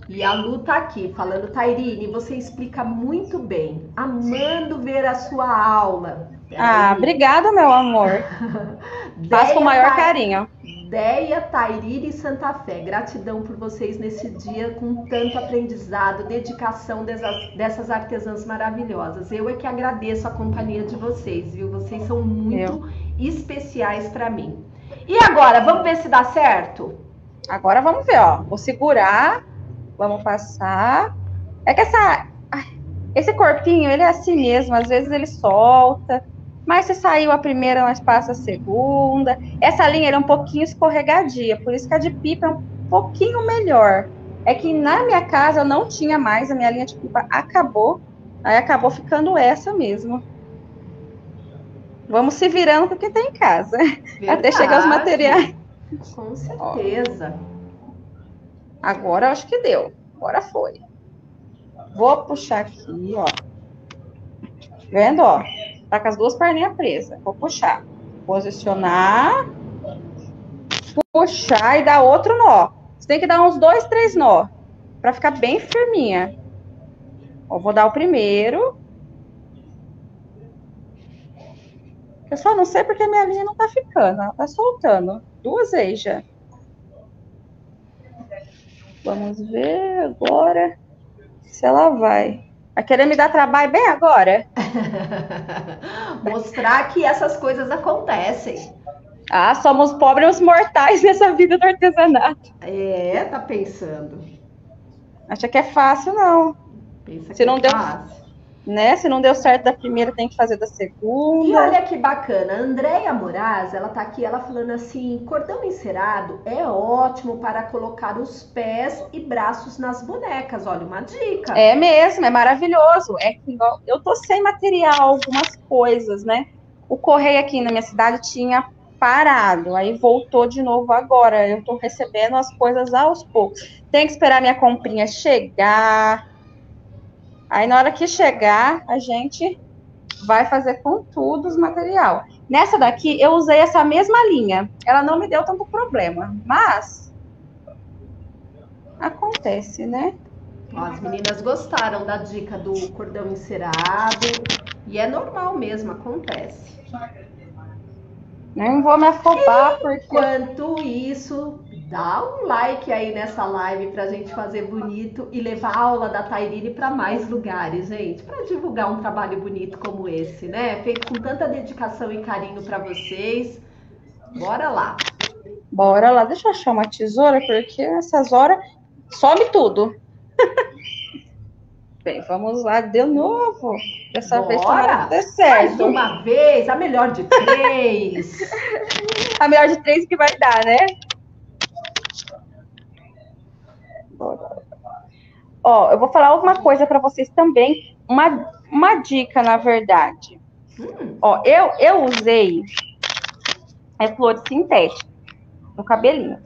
E a Lu tá aqui, falando, Tairini, você explica muito bem, amando ver a sua aula. Ah, obrigada, meu amor. Faço com o maior carinho. Andréia, Tairini e Santa Fé, gratidão por vocês nesse dia com tanto aprendizado, dedicação dessas artesãs maravilhosas. Eu é que agradeço a companhia de vocês, viu? Vocês são muito especiais para mim. E agora, vamos ver se dá certo? Agora vamos ver, ó. Vou segurar, vamos passar. É que esse corpinho, ele é assim mesmo, às vezes ele solta. Mas se saiu a primeira, nós passa a segunda. Essa linha era um pouquinho escorregadia, por isso que a de pipa é um pouquinho melhor. É que na minha casa eu não tinha mais, a minha linha de pipa acabou, aí acabou ficando essa mesmo. Vamos se virando porque tem em casa, verdade, até chegar os materiais. Com certeza. Ó. Agora acho que deu, agora foi. Vou puxar aqui, ó. Vendo, ó. Tá com as duas perninhas presas. Vou puxar. Posicionar. Puxar e dar outro nó. Você tem que dar uns 2, 3 nó. Pra ficar bem firminha. Ó, vou dar o primeiro. Eu só não sei porque a minha linha não tá ficando. Ela tá soltando. 2 vezes já. Vamos ver agora se ela vai. Vai querer me dar trabalho bem agora? Mostrar que essas coisas acontecem. Ah, somos pobres mortais nessa vida do artesanato. É, tá pensando. Acha que é fácil, não. Pensa que é fácil. Né? Se não deu certo da primeira, tem que fazer da segunda. E olha que bacana, a Andreia Moraes, ela tá aqui, ela falando assim, cordão encerado é ótimo para colocar os pés e braços nas bonecas, olha, uma dica. É mesmo, é maravilhoso, é que eu tô sem material, algumas coisas, né? O correio aqui na minha cidade tinha parado, aí voltou de novo agora, eu tô recebendo as coisas aos poucos. Tem que esperar minha comprinha chegar... Aí, na hora que chegar, a gente vai fazer com tudo os material. Nessa daqui, eu usei essa mesma linha. Ela não me deu tanto problema, mas acontece, né? As meninas gostaram da dica do cordão encerado. E é normal mesmo, acontece. Não vou me afobar, porque... Enquanto isso... Dá um like aí nessa live pra gente fazer bonito e levar a aula da Tairini pra mais lugares, gente. Pra divulgar um trabalho bonito como esse, né? Feito com tanta dedicação e carinho pra vocês. Bora lá. Bora lá. Deixa eu achar uma tesoura, porque nessas horas some tudo. Bem, vamos lá de novo. Dessa vez tomara que dê certo. Mais uma vez, a melhor de 3. A melhor de 3 que vai dar, né? Ó, eu vou falar alguma coisa para vocês também, uma dica, na verdade. Ó, eu usei flores sintéticas no cabelinho,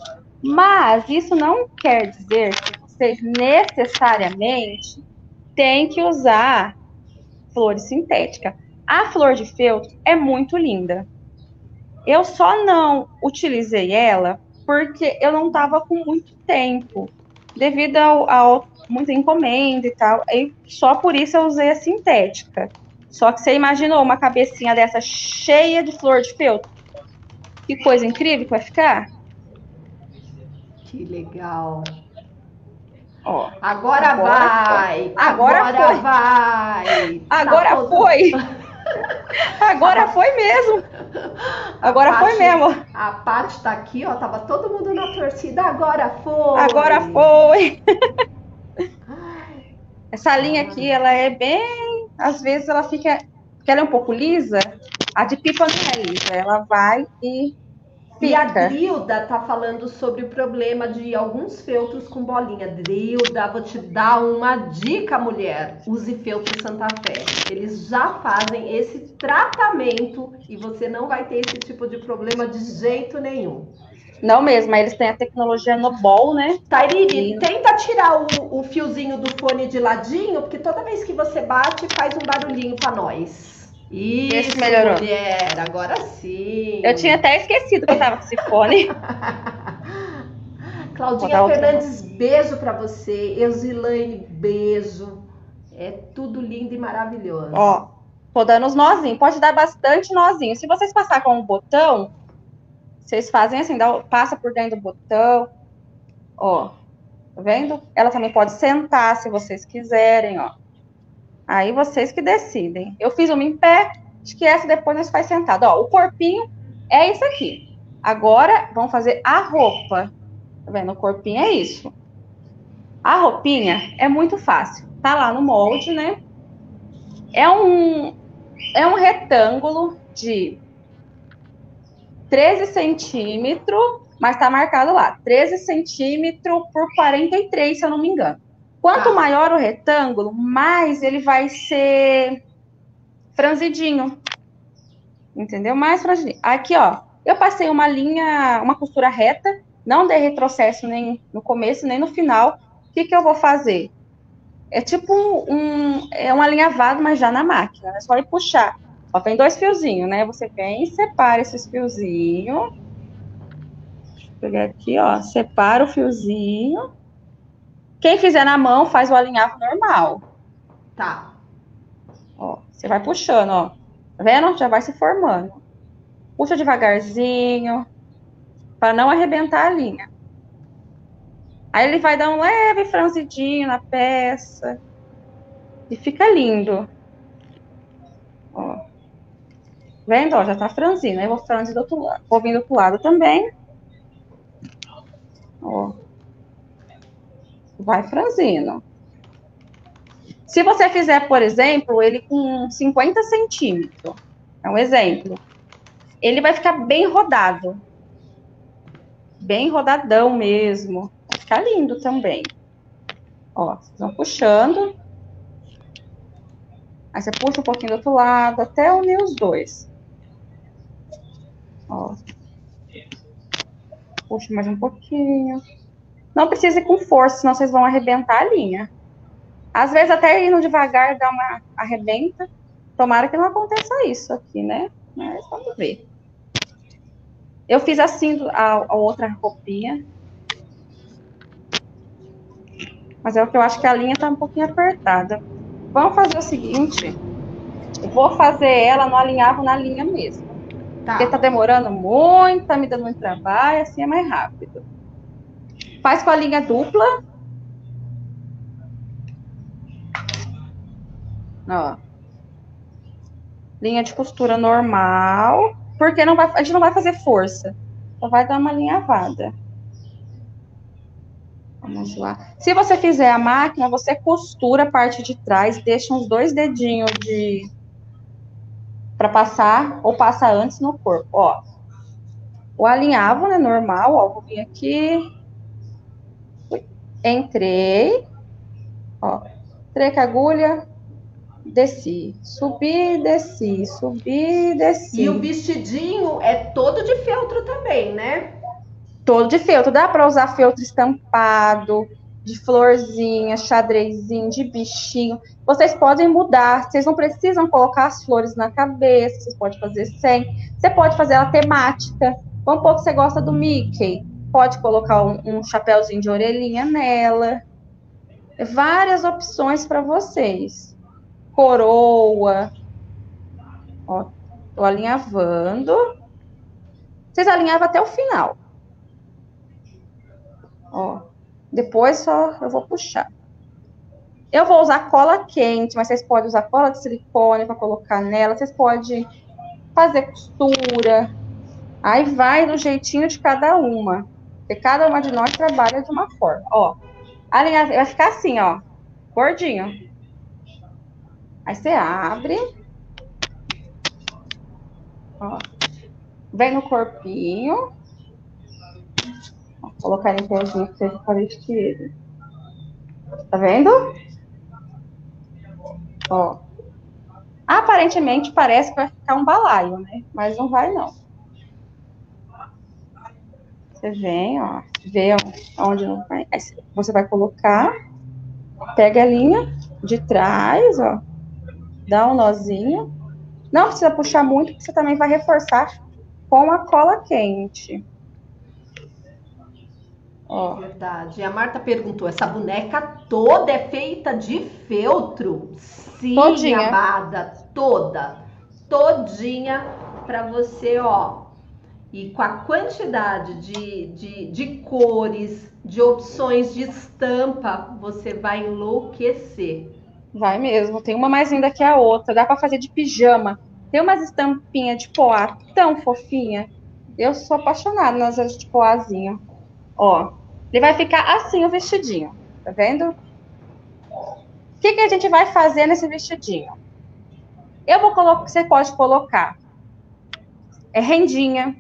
mas isso não quer dizer que vocês necessariamente têm que usar flores sintéticas. A flor de feltro é muito linda. Eu só não utilizei ela porque eu não tava com muito tempo. Devido a muita encomenda e tal, e só por isso eu usei a sintética. Só que você imaginou uma cabecinha dessa cheia de flor de feltro? Que coisa incrível que vai ficar! Que legal! Ó, agora foi! Agora foi mesmo! Agora foi mesmo! A parte tá aqui, ó, tava todo mundo na torcida, agora foi! Agora foi! Essa linha aqui, ela é bem... Às vezes ela fica... Porque ela é um pouco lisa. A de pipa não é lisa. Ela vai e... E a Drilda tá falando sobre o problema de alguns feltros com bolinha. Drilda, vou te dar uma dica, mulher. Use feltro Santa Fé. Eles já fazem esse tratamento e você não vai ter esse tipo de problema de jeito nenhum. Não mesmo, eles têm a tecnologia Nobol, né? Tairini, tenta tirar o fiozinho do fone de ladinho, porque toda vez que você bate, faz um barulhinho pra nós. Isso, esse melhorou. Mulher, agora sim. Eu tinha até esquecido que eu tava com esse fone. Claudinha Fernandes, beijo pra você. Eusilaine, beijo. É tudo lindo e maravilhoso. Ó, tô dando os nozinhos. Pode dar bastante nozinho. Se vocês passar com um botão, vocês fazem assim, passa por dentro do botão. Ó, tá vendo? Ela também pode sentar, se vocês quiserem, ó. Aí vocês que decidem. Eu fiz uma em pé, acho que essa depois nós faz sentado. Ó, o corpinho é isso aqui. Agora, vamos fazer a roupa. Tá vendo? O corpinho é isso. A roupinha é muito fácil. Tá lá no molde, né? É um retângulo de 13 centímetros, mas tá marcado lá. 13 centímetros por 43, se eu não me engano. Quanto maior o retângulo, mais ele vai ser franzidinho. Entendeu? Mais franzidinho. Aqui, ó, eu passei uma linha, uma costura reta, não dei retrocesso nem no começo, nem no final. O que que eu vou fazer? É tipo um alinhavado, mas já na máquina. É só ele puxar. Ó, tem dois fiozinhos, né? Você vem e separa esses fiozinhos. Deixa eu pegar aqui, ó. Separa o fiozinho. Quem fizer na mão, faz o alinhavo normal. Tá. Ó, você vai puxando, ó. Tá vendo? Já vai se formando. Puxa devagarzinho, pra não arrebentar a linha. Aí ele vai dar um leve franzidinho na peça. E fica lindo. Ó. Vendo? Ó, já tá franzindo. Aí eu vou franzir do outro lado. Vou vir do outro lado também. Ó. Vai franzindo. Se você fizer, por exemplo, ele com 50 centímetros, é um exemplo, ele vai ficar bem rodado. Bem rodadão mesmo. Vai ficar lindo também. Ó, vocês vão puxando. Aí você puxa um pouquinho do outro lado, até unir os dois. Ó. Puxa mais um pouquinho. Não precisa ir com força, senão vocês vão arrebentar a linha. Às vezes até indo devagar dá uma arrebenta. Tomara que não aconteça isso aqui, né? Mas vamos ver. Eu fiz assim a outra roupinha. Mas é o que eu acho que a linha tá um pouquinho apertada. Vamos fazer o seguinte. Eu vou fazer ela no alinhavo na linha mesmo. Tá. Porque tá demorando muito, tá me dando muito trabalho, assim é mais rápido. Faz com a linha dupla. Ó. Linha de costura normal. Porque não vai, a gente não vai fazer força. Só vai dar uma alinhavada. Vamos lá. Se você fizer a máquina, você costura a parte de trás. Deixa uns dois dedinhos de... Pra passar ou passa antes no corpo. Ó. O alinhavo, né? Normal. Ó, vou vir aqui... Entrei, ó, entrei com a agulha, desci, subi, desci, subi, desci. E o vestidinho é todo de feltro também, né? Todo de feltro, dá pra usar feltro estampado, de florzinha, xadrezinho, de bichinho. Vocês podem mudar, vocês não precisam colocar as flores na cabeça, vocês podem fazer sem. Você pode fazer ela temática, vamos supor que você gosta do Mickey. Pode colocar um chapéuzinho de orelhinha nela. Várias opções para vocês. Coroa. Ó, tô alinhavando. Vocês alinhavam até o final. Ó, depois só eu vou puxar. Eu vou usar cola quente, mas vocês podem usar cola de silicone para colocar nela. Vocês podem fazer costura. Aí vai do jeitinho de cada uma. Porque cada uma de nós trabalha de uma forma, ó. Alinhar, vai ficar assim, ó. gordinho. Aí você abre. Ó. Vem no corpinho. Vou colocar em pezinho que seja parecido. Tá vendo? Ó. Aparentemente parece que vai ficar um balaio, né? Mas não vai, não. Você vem, ó, vê onde não vai. Aí você vai colocar, pega a linha de trás, ó, dá um nozinho. Não precisa puxar muito, porque você também vai reforçar com a cola quente. Ó. Verdade. A Marta perguntou, essa boneca toda é feita de feltro? Sim, todinha. Amada, toda. Todinha pra você, ó. E com a quantidade de cores, de opções de estampa, você vai enlouquecer. Vai mesmo. Tem uma mais linda que a outra. Dá pra fazer de pijama. Tem umas estampinhas de poá tão fofinha. Eu sou apaixonada nas vezes de poazinho. Ó. Ele vai ficar assim o vestidinho. Tá vendo? O que a gente vai fazer nesse vestidinho? Eu vou colocar... Você pode colocar... É rendinha.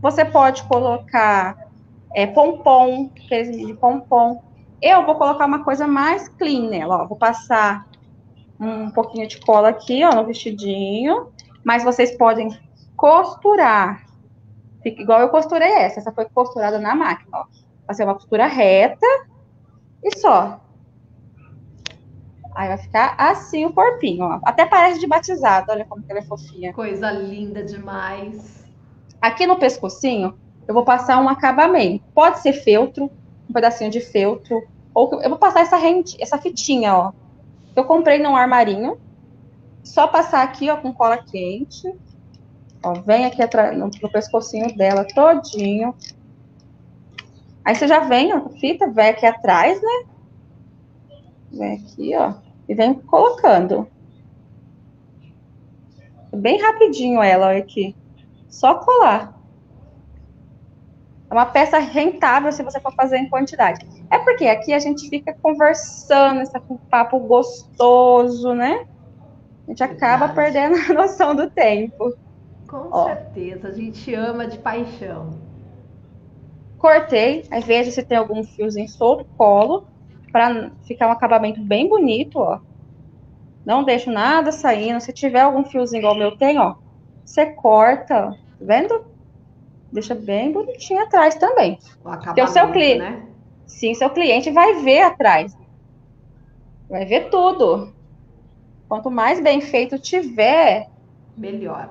Você pode colocar pompom, aqueles de pompom. Eu vou colocar uma coisa mais clean nela, ó. Vou passar um pouquinho de cola aqui, ó, no vestidinho. Mas vocês podem costurar. Fica igual eu costurei essa. Essa foi costurada na máquina, ó. Passei uma costura reta e só. Aí vai ficar assim o corpinho, ó. Até parece de batizado, olha como que ela é fofinha. Coisa linda demais. Aqui no pescocinho, eu vou passar um acabamento. Pode ser feltro, um pedacinho de feltro. Ou eu vou passar essa fitinha, ó. Eu comprei num armarinho. Só passar aqui, ó, com cola quente. Ó, vem aqui atrás, no pescocinho dela todinho. Aí você já vem, ó, com fita, vem aqui atrás, né? Vem aqui, ó. E vem colocando. Bem rapidinho ela, olha aqui. Só colar. É uma peça rentável se você for fazer em quantidade. É porque aqui a gente fica conversando, está com um papo gostoso, né? A gente acaba perdendo a noção do tempo. Com certeza, a gente ama de paixão. Cortei, aí veja se tem algum fiozinho solto, colo, para ficar um acabamento bem bonito, ó. Não deixo nada saindo. Se tiver algum fiozinho igual o meu tem, ó, você corta, tá vendo? Deixa bem bonitinho atrás também. O acabamento, seu cliente, né? Sim, seu cliente vai ver atrás. Vai ver tudo. Quanto mais bem feito tiver... Melhor.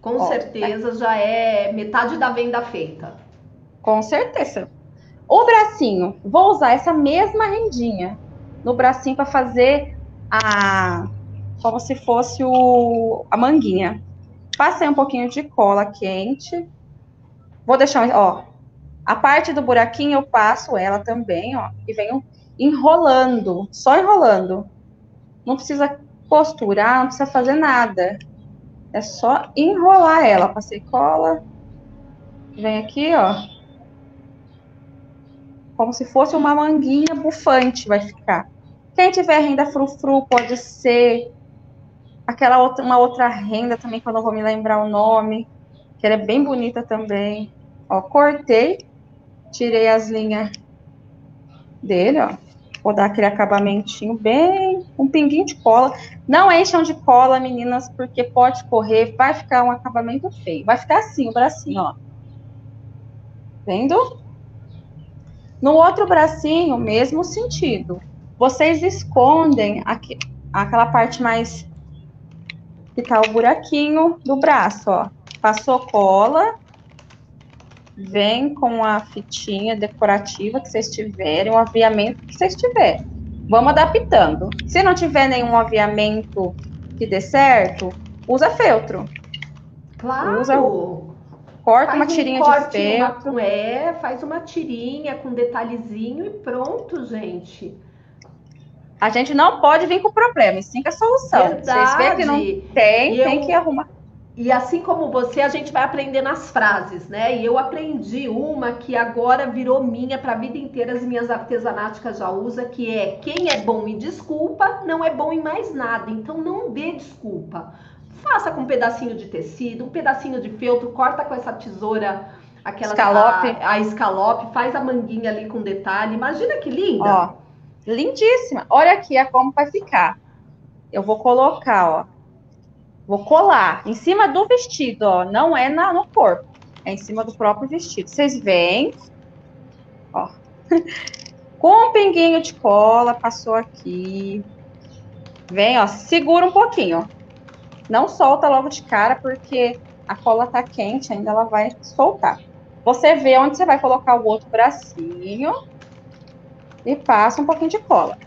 Com certeza já é metade da venda feita. Com certeza. O bracinho. Vou usar essa mesma rendinha no bracinho para fazer a... Como se fosse a manguinha. Passei um pouquinho de cola quente. Vou deixar, ó, a parte do buraquinho eu passo ela também, ó. E venho enrolando, só enrolando. Não precisa costurar, não precisa fazer nada. É só enrolar ela. Passei cola. Vem aqui, ó. Como se fosse uma manguinha bufante vai ficar. Quem tiver renda frufru pode ser... Aquela outra, uma outra renda também, que eu não vou me lembrar o nome. Que ela é bem bonita também. Ó, cortei. Tirei as linhas dele, ó. Vou dar aquele acabamentinho bem... Um pinguinho de cola. Não encham de cola, meninas, porque pode correr. Vai ficar um acabamento feio. Vai ficar assim, o bracinho, ó. Vendo? No outro bracinho, mesmo sentido. Vocês escondem aquela parte mais... Que tá o buraquinho do braço, ó. Passou cola. Vem com a fitinha decorativa que vocês tiverem, o aviamento que vocês tiverem. Vamos adaptando. Se não tiver nenhum aviamento que dê certo, usa feltro. Claro. Usa, corta uma tirinha de feltro. Faz uma tirinha com detalhezinho e pronto, gente. A gente não pode vir com problema, sim, que é a solução. Verdade. Vocês veem que não tem, tem que arrumar. E assim como você, a gente vai aprendendo as frases, né? E eu aprendi uma que agora virou minha para a vida inteira, as minhas artesanáticas já usam, que é: quem é bom em desculpa não é bom em mais nada. Então não dê desculpa. Faça com um pedacinho de tecido, um pedacinho de feltro, corta com essa tesoura, aquela escalope. A escalope, faz a manguinha ali com detalhe. Imagina que linda! Ó, lindíssima! Olha aqui como vai ficar. Eu vou colocar, ó. Vou colar em cima do vestido, ó. Não é no corpo. É em cima do próprio vestido. Vocês veem. Ó. Com um pinguinho de cola, passou aqui. Vem, ó. Segura um pouquinho, ó. Não solta logo de cara, porque a cola tá quente, ainda ela vai soltar. Você vê onde você vai colocar o outro bracinho. E passa um pouquinho de cola.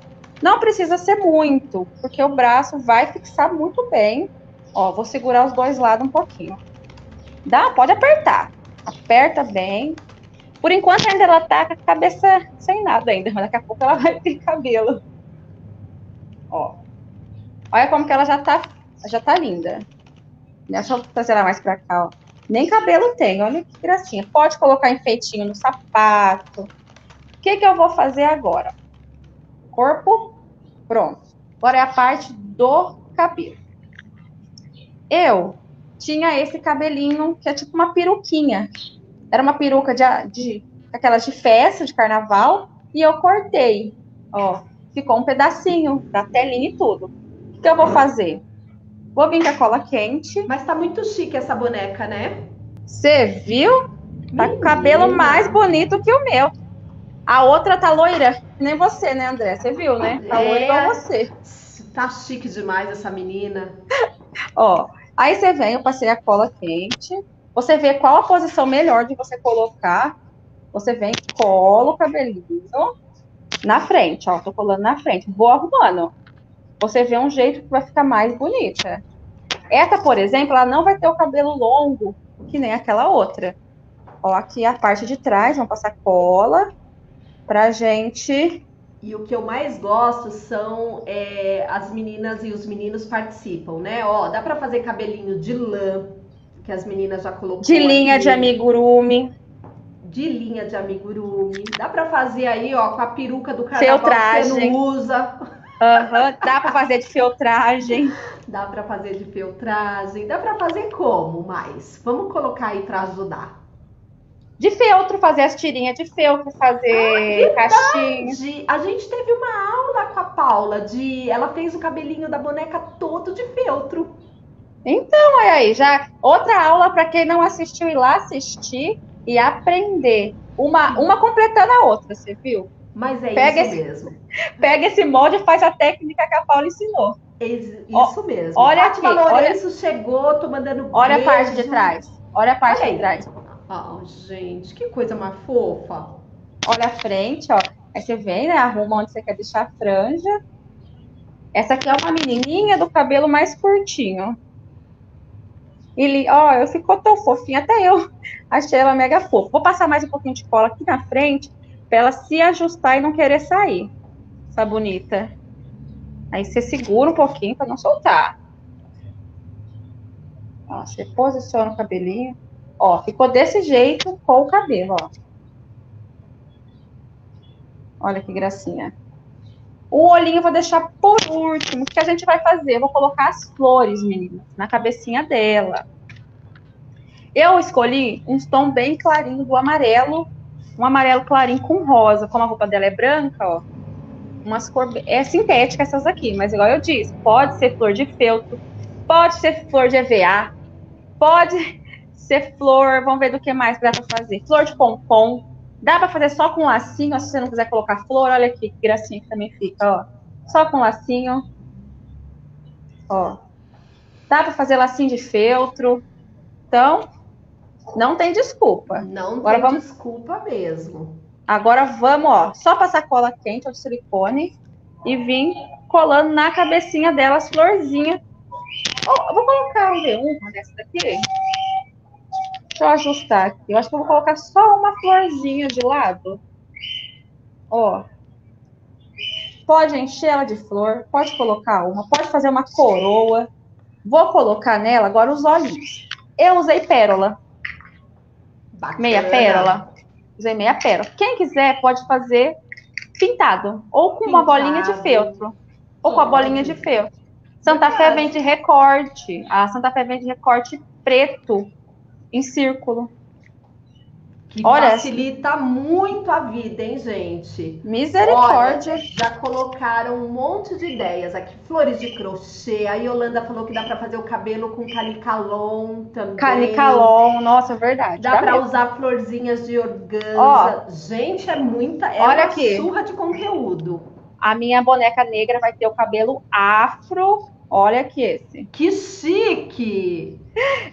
Não precisa ser muito, porque o braço vai fixar muito bem. Ó, vou segurar os dois lados um pouquinho. Dá? Pode apertar. Aperta bem. Por enquanto ainda ela tá com a cabeça sem nada ainda, mas daqui a pouco ela vai ter cabelo. Ó. Olha como que ela já tá linda. Deixa eu trazer ela mais pra cá, ó. Nem cabelo tem, olha que gracinha. Pode colocar enfeitinho no sapato. O que que eu vou fazer agora? Corpo, pronto. Agora é a parte do cabelo. Eu tinha esse cabelinho que é tipo uma peruquinha. Era uma peruca de aquelas de festa, de carnaval. E eu cortei. Ó, ficou um pedacinho da telinha e tudo. O que eu vou fazer? Vou vir com a cola quente. Mas tá muito chique essa boneca, né? Você viu? Tá com o cabelo mais bonito que o meu. A outra tá loira. Nem você, né, André? Você viu, né? Tá loira igual você. Tá chique demais essa menina. Ó. Aí você vem, eu passei a cola quente. Você vê qual a posição melhor de você colocar. Você vem, cola o cabelinho na frente, ó. Tô colando na frente. Vou arrumando. Você vê um jeito que vai ficar mais bonita. Essa, por exemplo, ela não vai ter o cabelo longo, que nem aquela outra. Ó, aqui a parte de trás, vamos passar cola pra gente... E o que eu mais gosto são as meninas e os meninos participam, né? Ó, dá pra fazer cabelinho de lã, que as meninas já colocaram. De linha aqui. De amigurumi. De linha de amigurumi. Dá pra fazer aí, ó, com a peruca do carnaval que você não usa. Uhum, dá pra fazer de feltragem. Dá pra fazer de feltragem. Dá pra fazer como mais? Vamos colocar aí pra ajudar. De feltro, fazer as tirinhas de feltro, fazer caixinha. A gente teve uma aula com a Paula, ela fez o cabelinho da boneca todo de feltro. Então, olha aí, já outra aula para quem não assistiu ir lá assistir e aprender. Uma completando a outra, você viu? Mas é isso mesmo. Pega esse molde e faz a técnica que a Paula ensinou. Isso mesmo. Olha aqui. Olha, isso chegou, tô mandando. Olha a parte de trás. Olha a parte de trás. Oh, gente, que coisa mais fofa. Olha a frente, ó. Aí você vem, né? Arruma onde você quer deixar a franja. Essa aqui é uma menininha do cabelo mais curtinho. Ele, ó, eu ficou tão fofinha. Até eu achei ela mega fofa. Vou passar mais um pouquinho de cola aqui na frente pra ela se ajustar e não querer sair. Essa bonita. Aí você segura um pouquinho pra não soltar. Ó, você posiciona o cabelinho. Ó, ficou desse jeito com o cabelo, ó. Olha que gracinha. O olhinho eu vou deixar por último. O que a gente vai fazer? Eu vou colocar as flores, meninas, na cabecinha dela. Eu escolhi um tom bem clarinho do amarelo. Um amarelo clarinho com rosa. Como a roupa dela é branca, ó. Umas cores... É sintética essas aqui, mas igual eu disse. Pode ser flor de feltro. Pode ser flor de EVA. Pode... ser flor, vamos ver do que mais dá pra fazer. Flor de pompom. Dá pra fazer só com lacinho, ó, se você não quiser colocar flor. Olha aqui, que gracinha que também fica, ó. Só com lacinho. Ó. Dá pra fazer lacinho de feltro. Então, não tem desculpa. Desculpa mesmo. Agora vamos, ó, só passar cola quente ou silicone e vir colando na cabecinha dela as florzinhas. Oh, eu vou colocar uma dessa daqui. Deixa eu ajustar aqui. Eu acho que eu vou colocar só uma florzinha de lado. Ó. Pode encher ela de flor. Pode colocar uma. Pode fazer uma coroa. Vou colocar nela agora os olhinhos. Eu usei pérola. Bacana. Meia pérola. Usei meia pérola. Quem quiser pode fazer pintado. Ou com uma bolinha de feltro. Ou com a bolinha de feltro. Santa Fé vem de recorte. A Santa Fé vem de recorte preto. Em círculo. Que olha, facilita muito a vida, hein, gente? Misericórdia! Olha, já colocaram um monte de ideias aqui. Flores de crochê. A Yolanda falou que dá pra fazer o cabelo com canicalon também. Canicalon, nossa, é verdade. Dá pra mesmo usar florzinhas de organza. Ó, gente, é muita... É olha uma aqui. Surra de conteúdo. A minha boneca negra vai ter o cabelo afro. Olha aqui esse. Que chique!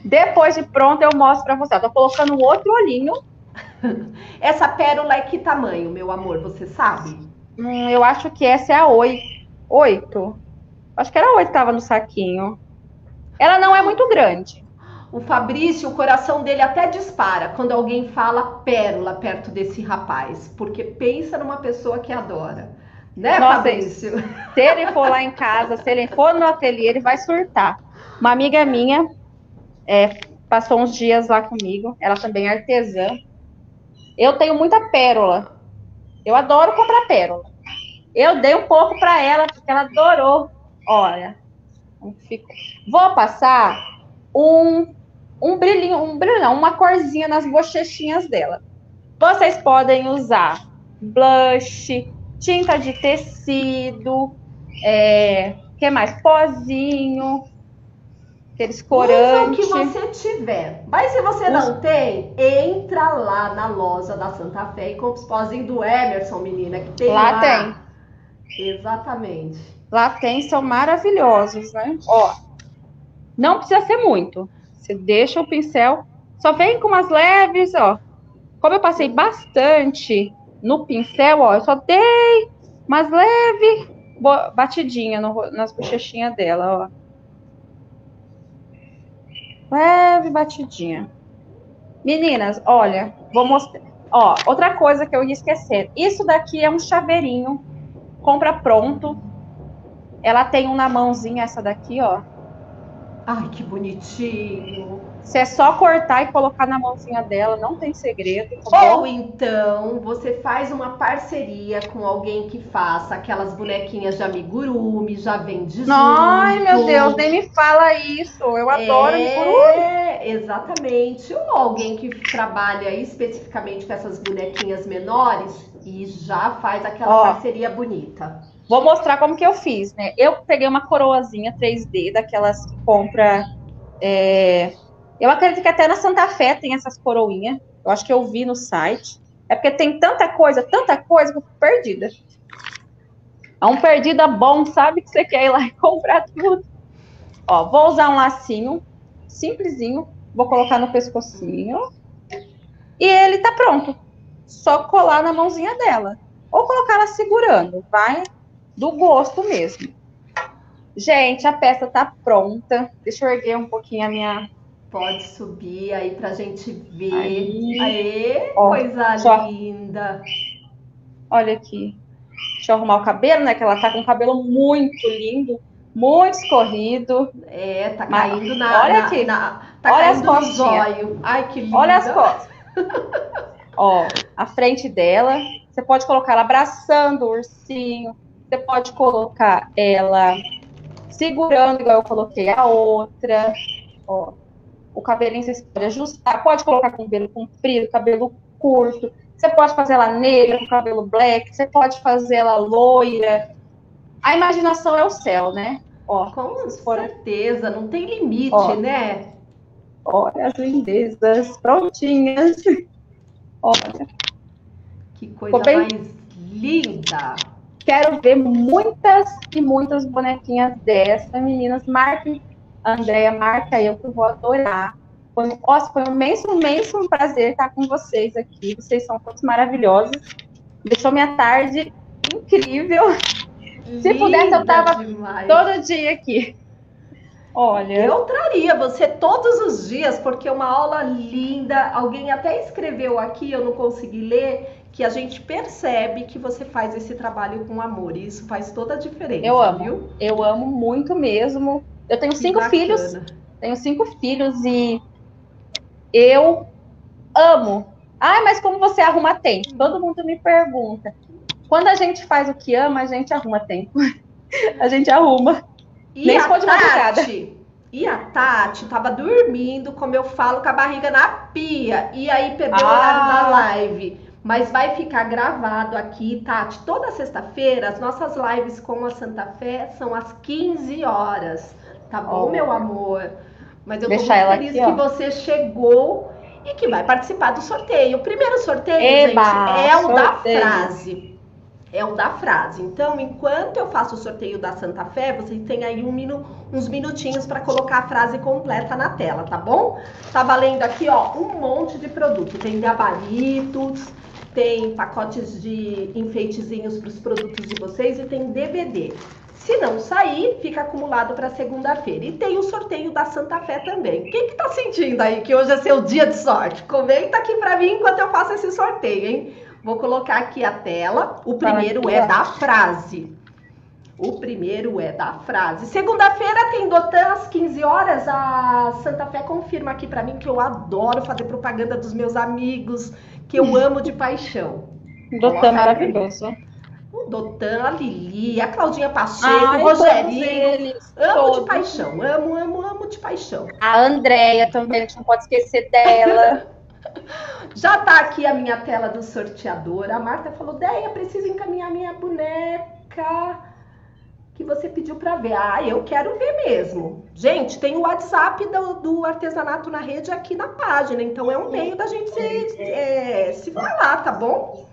Depois de pronto, eu mostro pra você. Eu tô colocando um outro olhinho. Essa pérola é que tamanho, meu amor? Você sabe? Eu acho que essa é a 8. Acho que era a 8 que tava no saquinho. Ela não é muito grande. O Fabrício, o coração dele até dispara quando alguém fala pérola perto desse rapaz. Porque pensa numa pessoa que adora. Né, nossa, Fabrício? Se ele for lá em casa, se ele for no ateliê, ele vai surtar. Uma amiga minha passou uns dias lá comigo. Ela também é artesã. Eu tenho muita pérola. Eu adoro comprar pérola. Eu dei um pouco para ela, porque ela adorou. Olha. Vou passar um brilhinho, uma corzinha nas bochechinhas dela. Vocês podem usar blush, tinta de tecido, que mais? Pozinho, aqueles corantes. Usa o que você tiver. Mas se você não tem, entra lá na loja da Santa Fé e compra os pozinhos do Emerson, menina, que tem lá. Lá tem. Exatamente. Lá tem, são maravilhosos, né? Ó, não precisa ser muito. Você deixa o pincel, só vem com umas leves, ó. Como eu passei bastante no pincel, ó, eu só dei umas leve batidinha nas bochechinhas dela, ó. Leve batidinha. Meninas, olha, vou mostrar. Ó, outra coisa que eu ia esquecer. Isso daqui é um chaveirinho. Compra pronto. Ela tem um na mãozinha, essa daqui, ó. Ai, que bonitinho. Você é só cortar e colocar na mãozinha dela, não tem segredo. Ou então, você faz uma parceria com alguém que faça aquelas bonequinhas de amigurumi, já vende junto. Ai, meu Deus, nem me fala isso. Eu adoro amigurumi. É, exatamente. Ou alguém que trabalha especificamente com essas bonequinhas menores e já faz aquela parceria bonita. Vou mostrar como que eu fiz, né? Eu peguei uma coroazinha 3D, daquelas que compra... Eu acredito que até na Santa Fé tem essas coroinhas. Eu acho que eu vi no site. É porque tem tanta coisa que eu fico perdida. É um perdida bom, sabe? Que você quer ir lá e comprar tudo. Ó, vou usar um lacinho. Simplesinho. Vou colocar no pescocinho. E ele tá pronto. Só colar na mãozinha dela. Ou colocar ela segurando. Vai do gosto mesmo. Gente, a peça tá pronta. Deixa eu erguer um pouquinho a minha... Pode subir aí pra gente ver. Aê, coisa linda. Olha aqui. Deixa eu arrumar o cabelo, né? Que ela tá com o cabelo muito lindo, muito escorrido. É, tá caindo na... Olha aqui. Tá caindo no zóio. Ai, que lindo. Olha as costas. Ó, a frente dela. Você pode colocar ela abraçando o ursinho. Você pode colocar ela segurando, igual eu coloquei a outra. Ó. O cabelinho você pode ajustar, pode colocar com cabelo comprido, cabelo curto. Você pode fazer ela negra, com cabelo black, você pode fazer ela loira. A imaginação é o céu, né? Ó, com certeza, não tem limite, ó, né? Olha as lindezas prontinhas. Olha. Que coisa mais linda! Quero ver muitas e muitas bonequinhas dessa, meninas. Marquem, Andréia, marca eu que vou adorar. Foi um imenso prazer estar com vocês aqui. Vocês são todos maravilhosos. Deixou minha tarde incrível. Linda, se pudesse, eu tava demais todo dia aqui. Olha, eu traria você todos os dias, porque é uma aula linda. Alguém até escreveu aqui, eu não consegui ler, que a gente percebe que você faz esse trabalho com amor. E isso faz toda a diferença. Eu amo, viu? Eu amo muito mesmo. Eu tenho 5 filhos. Tenho 5 filhos e eu amo. Ai, mas como você arruma tempo? Todo mundo me pergunta. Quando a gente faz o que ama, a gente arruma tempo. A gente arruma. E nem se pode madrugada. E a Tati tava dormindo, como eu falo, com a barriga na pia. E aí pegou o horário da live. Mas vai ficar gravado aqui, Tati. Toda sexta-feira, as nossas lives com a Santa Fé são às 15 horas. Tá bom, meu amor? Mas eu tô muito feliz que você chegou e que vai participar do sorteio. O primeiro sorteio, gente, é o da frase. É o da frase. Então, enquanto eu faço o sorteio da Santa Fé, vocês têm aí uns minutinhos para colocar a frase completa na tela, tá bom? Tá valendo aqui, ó, um monte de produto. Tem gabaritos, tem pacotes de enfeitezinhos para os produtos de vocês e tem DVD. Se não sair, fica acumulado para segunda-feira. E tem o sorteio da Santa Fé também. Quem que tá sentindo aí que hoje é seu dia de sorte? Comenta aqui para mim enquanto eu faço esse sorteio, hein? Vou colocar aqui a tela. O primeiro é da frase. O primeiro é da frase. Segunda-feira tem Dotan às 15 horas. A Santa Fé confirma aqui para mim que eu adoro fazer propaganda dos meus amigos, que eu amo de paixão. Dotan maravilhoso. O Dotan, a Lili, a Claudinha Pacheco, o Rogerinho. Eles, amo de paixão. Amo, amo, amo de paixão. A Andréia também, a gente não pode esquecer dela. Já tá aqui a minha tela do sorteador. A Marta falou: Deia, preciso encaminhar minha boneca que você pediu pra ver. Ah, eu quero ver mesmo. Gente, tem o WhatsApp do Artesanato na Rede aqui na página. Então é um meio da gente se falar, tá bom?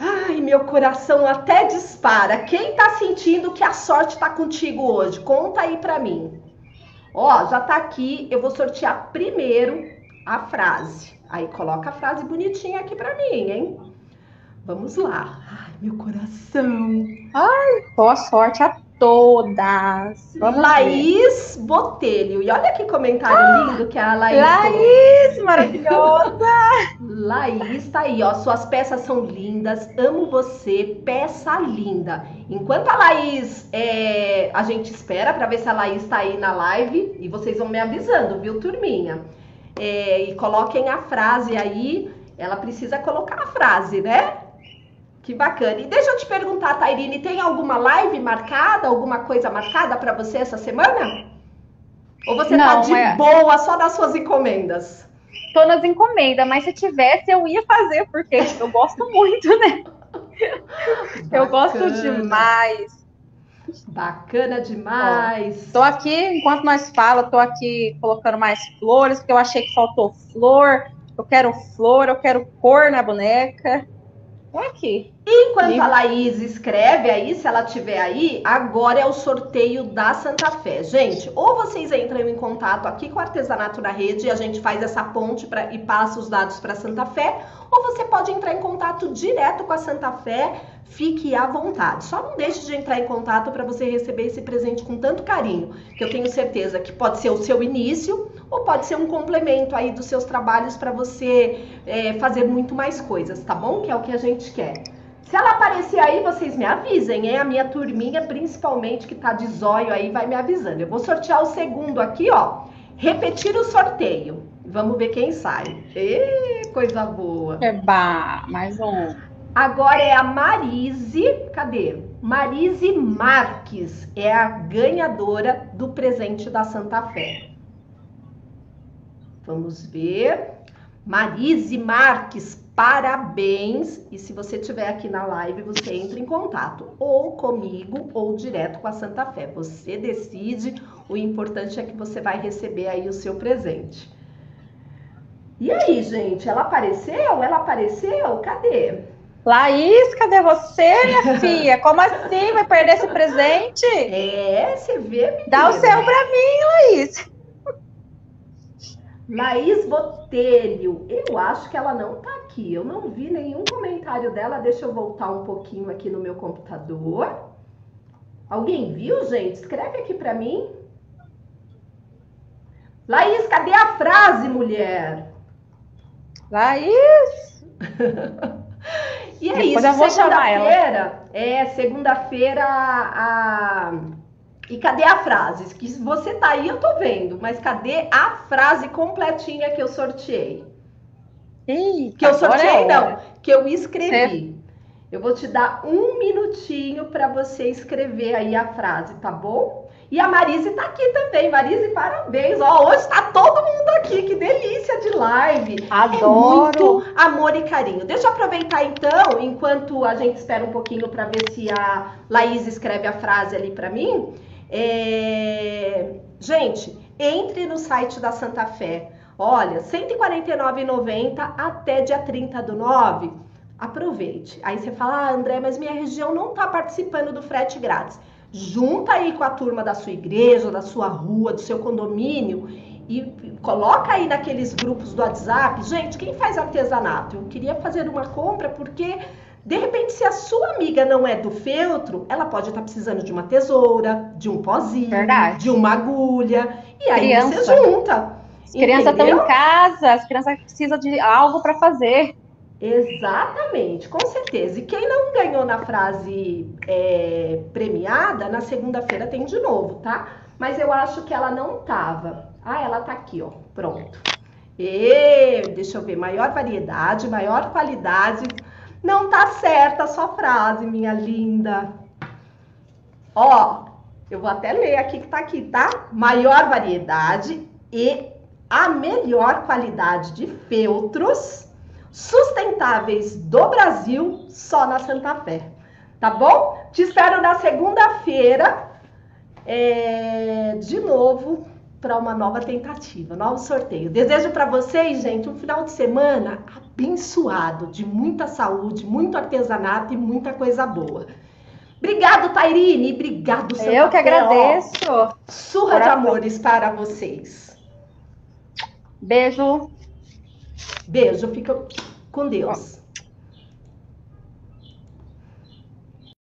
Ai, meu coração até dispara. Quem tá sentindo que a sorte tá contigo hoje? Conta aí pra mim. Ó, já tá aqui. Eu vou sortear primeiro a frase. Aí coloca a frase bonitinha aqui pra mim, hein? Vamos lá. Ai, meu coração. Ai, boa sorte a todas. Vamos Laís Botelho. E olha que comentário lindo que a Laís... Laís, maravilhosa! Laís tá aí, ó. Suas peças são lindas. Amo você. Peça linda. Enquanto a Laís... a gente espera pra ver se a Laís tá aí na live. E vocês vão me avisando, viu, turminha? E coloquem a frase aí. Ela precisa colocar a frase, né? Que bacana. E deixa eu te perguntar, Tairini, tem alguma live marcada, alguma coisa marcada para você essa semana? Ou você não, tá de boa só nas suas encomendas? Tô nas encomendas, mas se tivesse eu ia fazer, porque eu gosto muito, né? Eu gosto demais. Bacana demais. Tô aqui, enquanto nós falamos, tô aqui colocando mais flores, porque eu achei que faltou flor. Eu quero flor, eu quero cor na boneca. É aqui. Enquanto a Laís escreve aí, se ela tiver aí, agora é o sorteio da Santa Fé. Gente, ou vocês entram em contato aqui com o Artesanato na Rede e a gente faz essa ponte e passa os dados para Santa Fé, ou você pode entrar em contato direto com a Santa Fé. Fique à vontade. Só não deixe de entrar em contato para você receber esse presente com tanto carinho, que eu tenho certeza que pode ser o seu início ou pode ser um complemento aí dos seus trabalhos para você fazer muito mais coisas, tá bom? Que é o que a gente quer. Se ela aparecer aí, vocês me avisem, hein? A minha turminha, principalmente, que tá de zóio aí, vai me avisando. Eu vou sortear o segundo aqui, ó. Repetir o sorteio. Vamos ver quem sai. Ê, coisa boa. Eba, mais um. Agora é a Marise, cadê? Marise Marques é a ganhadora do presente da Santa Fé. Vamos ver. Marise Marques, parabéns. E se você estiver aqui na live, você entra em contato ou comigo ou direto com a Santa Fé. Você decide, o importante é que você vai receber aí o seu presente. E aí, gente, ela apareceu? Ela apareceu? Cadê? Laís, cadê você, minha filha? Como assim? Vai perder esse presente? É, você vê, menina. Dá o seu pra mim, Laís. Laís Botelho. Eu acho que ela não tá aqui. Eu não vi nenhum comentário dela. Deixa eu voltar um pouquinho aqui no meu computador. Alguém viu, gente? Escreve aqui pra mim. Laís, cadê a frase, mulher? Laís! E é isso, segunda-feira, segunda-feira a E cadê a frase? Que você tá aí, eu tô vendo, mas cadê a frase completinha que eu sorteei? Eita, que eu sorteei, não, que eu escrevi. Eu vou te dar um minutinho para você escrever aí a frase, tá bom? E a Marise tá aqui também. Marise, parabéns. Ó, hoje tá todo mundo aqui. Que delícia de live. Adoro. É muito amor e carinho. Deixa eu aproveitar então, enquanto a gente espera um pouquinho para ver se a Laís escreve a frase ali para mim. Gente, entre no site da Santa Fé. Olha, R$ 149,90 até dia 30/9. Aproveite. Aí você fala, ah, André, mas minha região não tá participando do frete grátis. Junta aí com a turma da sua igreja, da sua rua, do seu condomínio e coloca aí naqueles grupos do WhatsApp. Gente, quem faz artesanato? Eu queria fazer uma compra porque, de repente, se a sua amiga não é do feltro, ela pode estar precisando de uma tesoura, de um pozinho, verdade, de uma agulha. E aí criança, você junta. As crianças estão em casa, as crianças precisam de algo para fazer. Exatamente, com certeza. E quem não ganhou na frase premiada, na segunda-feira tem de novo, tá? Mas eu acho que ela não tava. Ah, ela tá aqui, ó. Pronto. E, deixa eu ver. Maior variedade, maior qualidade. Não tá certa a sua frase, minha linda. Ó, eu vou até ler aqui que tá aqui, tá? Maior variedade e a melhor qualidade de feltros sustentáveis do Brasil, só na Santa Fé, tá bom? Te espero na segunda-feira, de novo, para uma nova tentativa, novo sorteio. Desejo para vocês, gente, um final de semana abençoado, de muita saúde, muito artesanato e muita coisa boa. Obrigado, Tairini, obrigado, Santa Fé. Eu que agradeço. Ó, surra de amores para vocês. Beijo. Beijo, fica com Deus.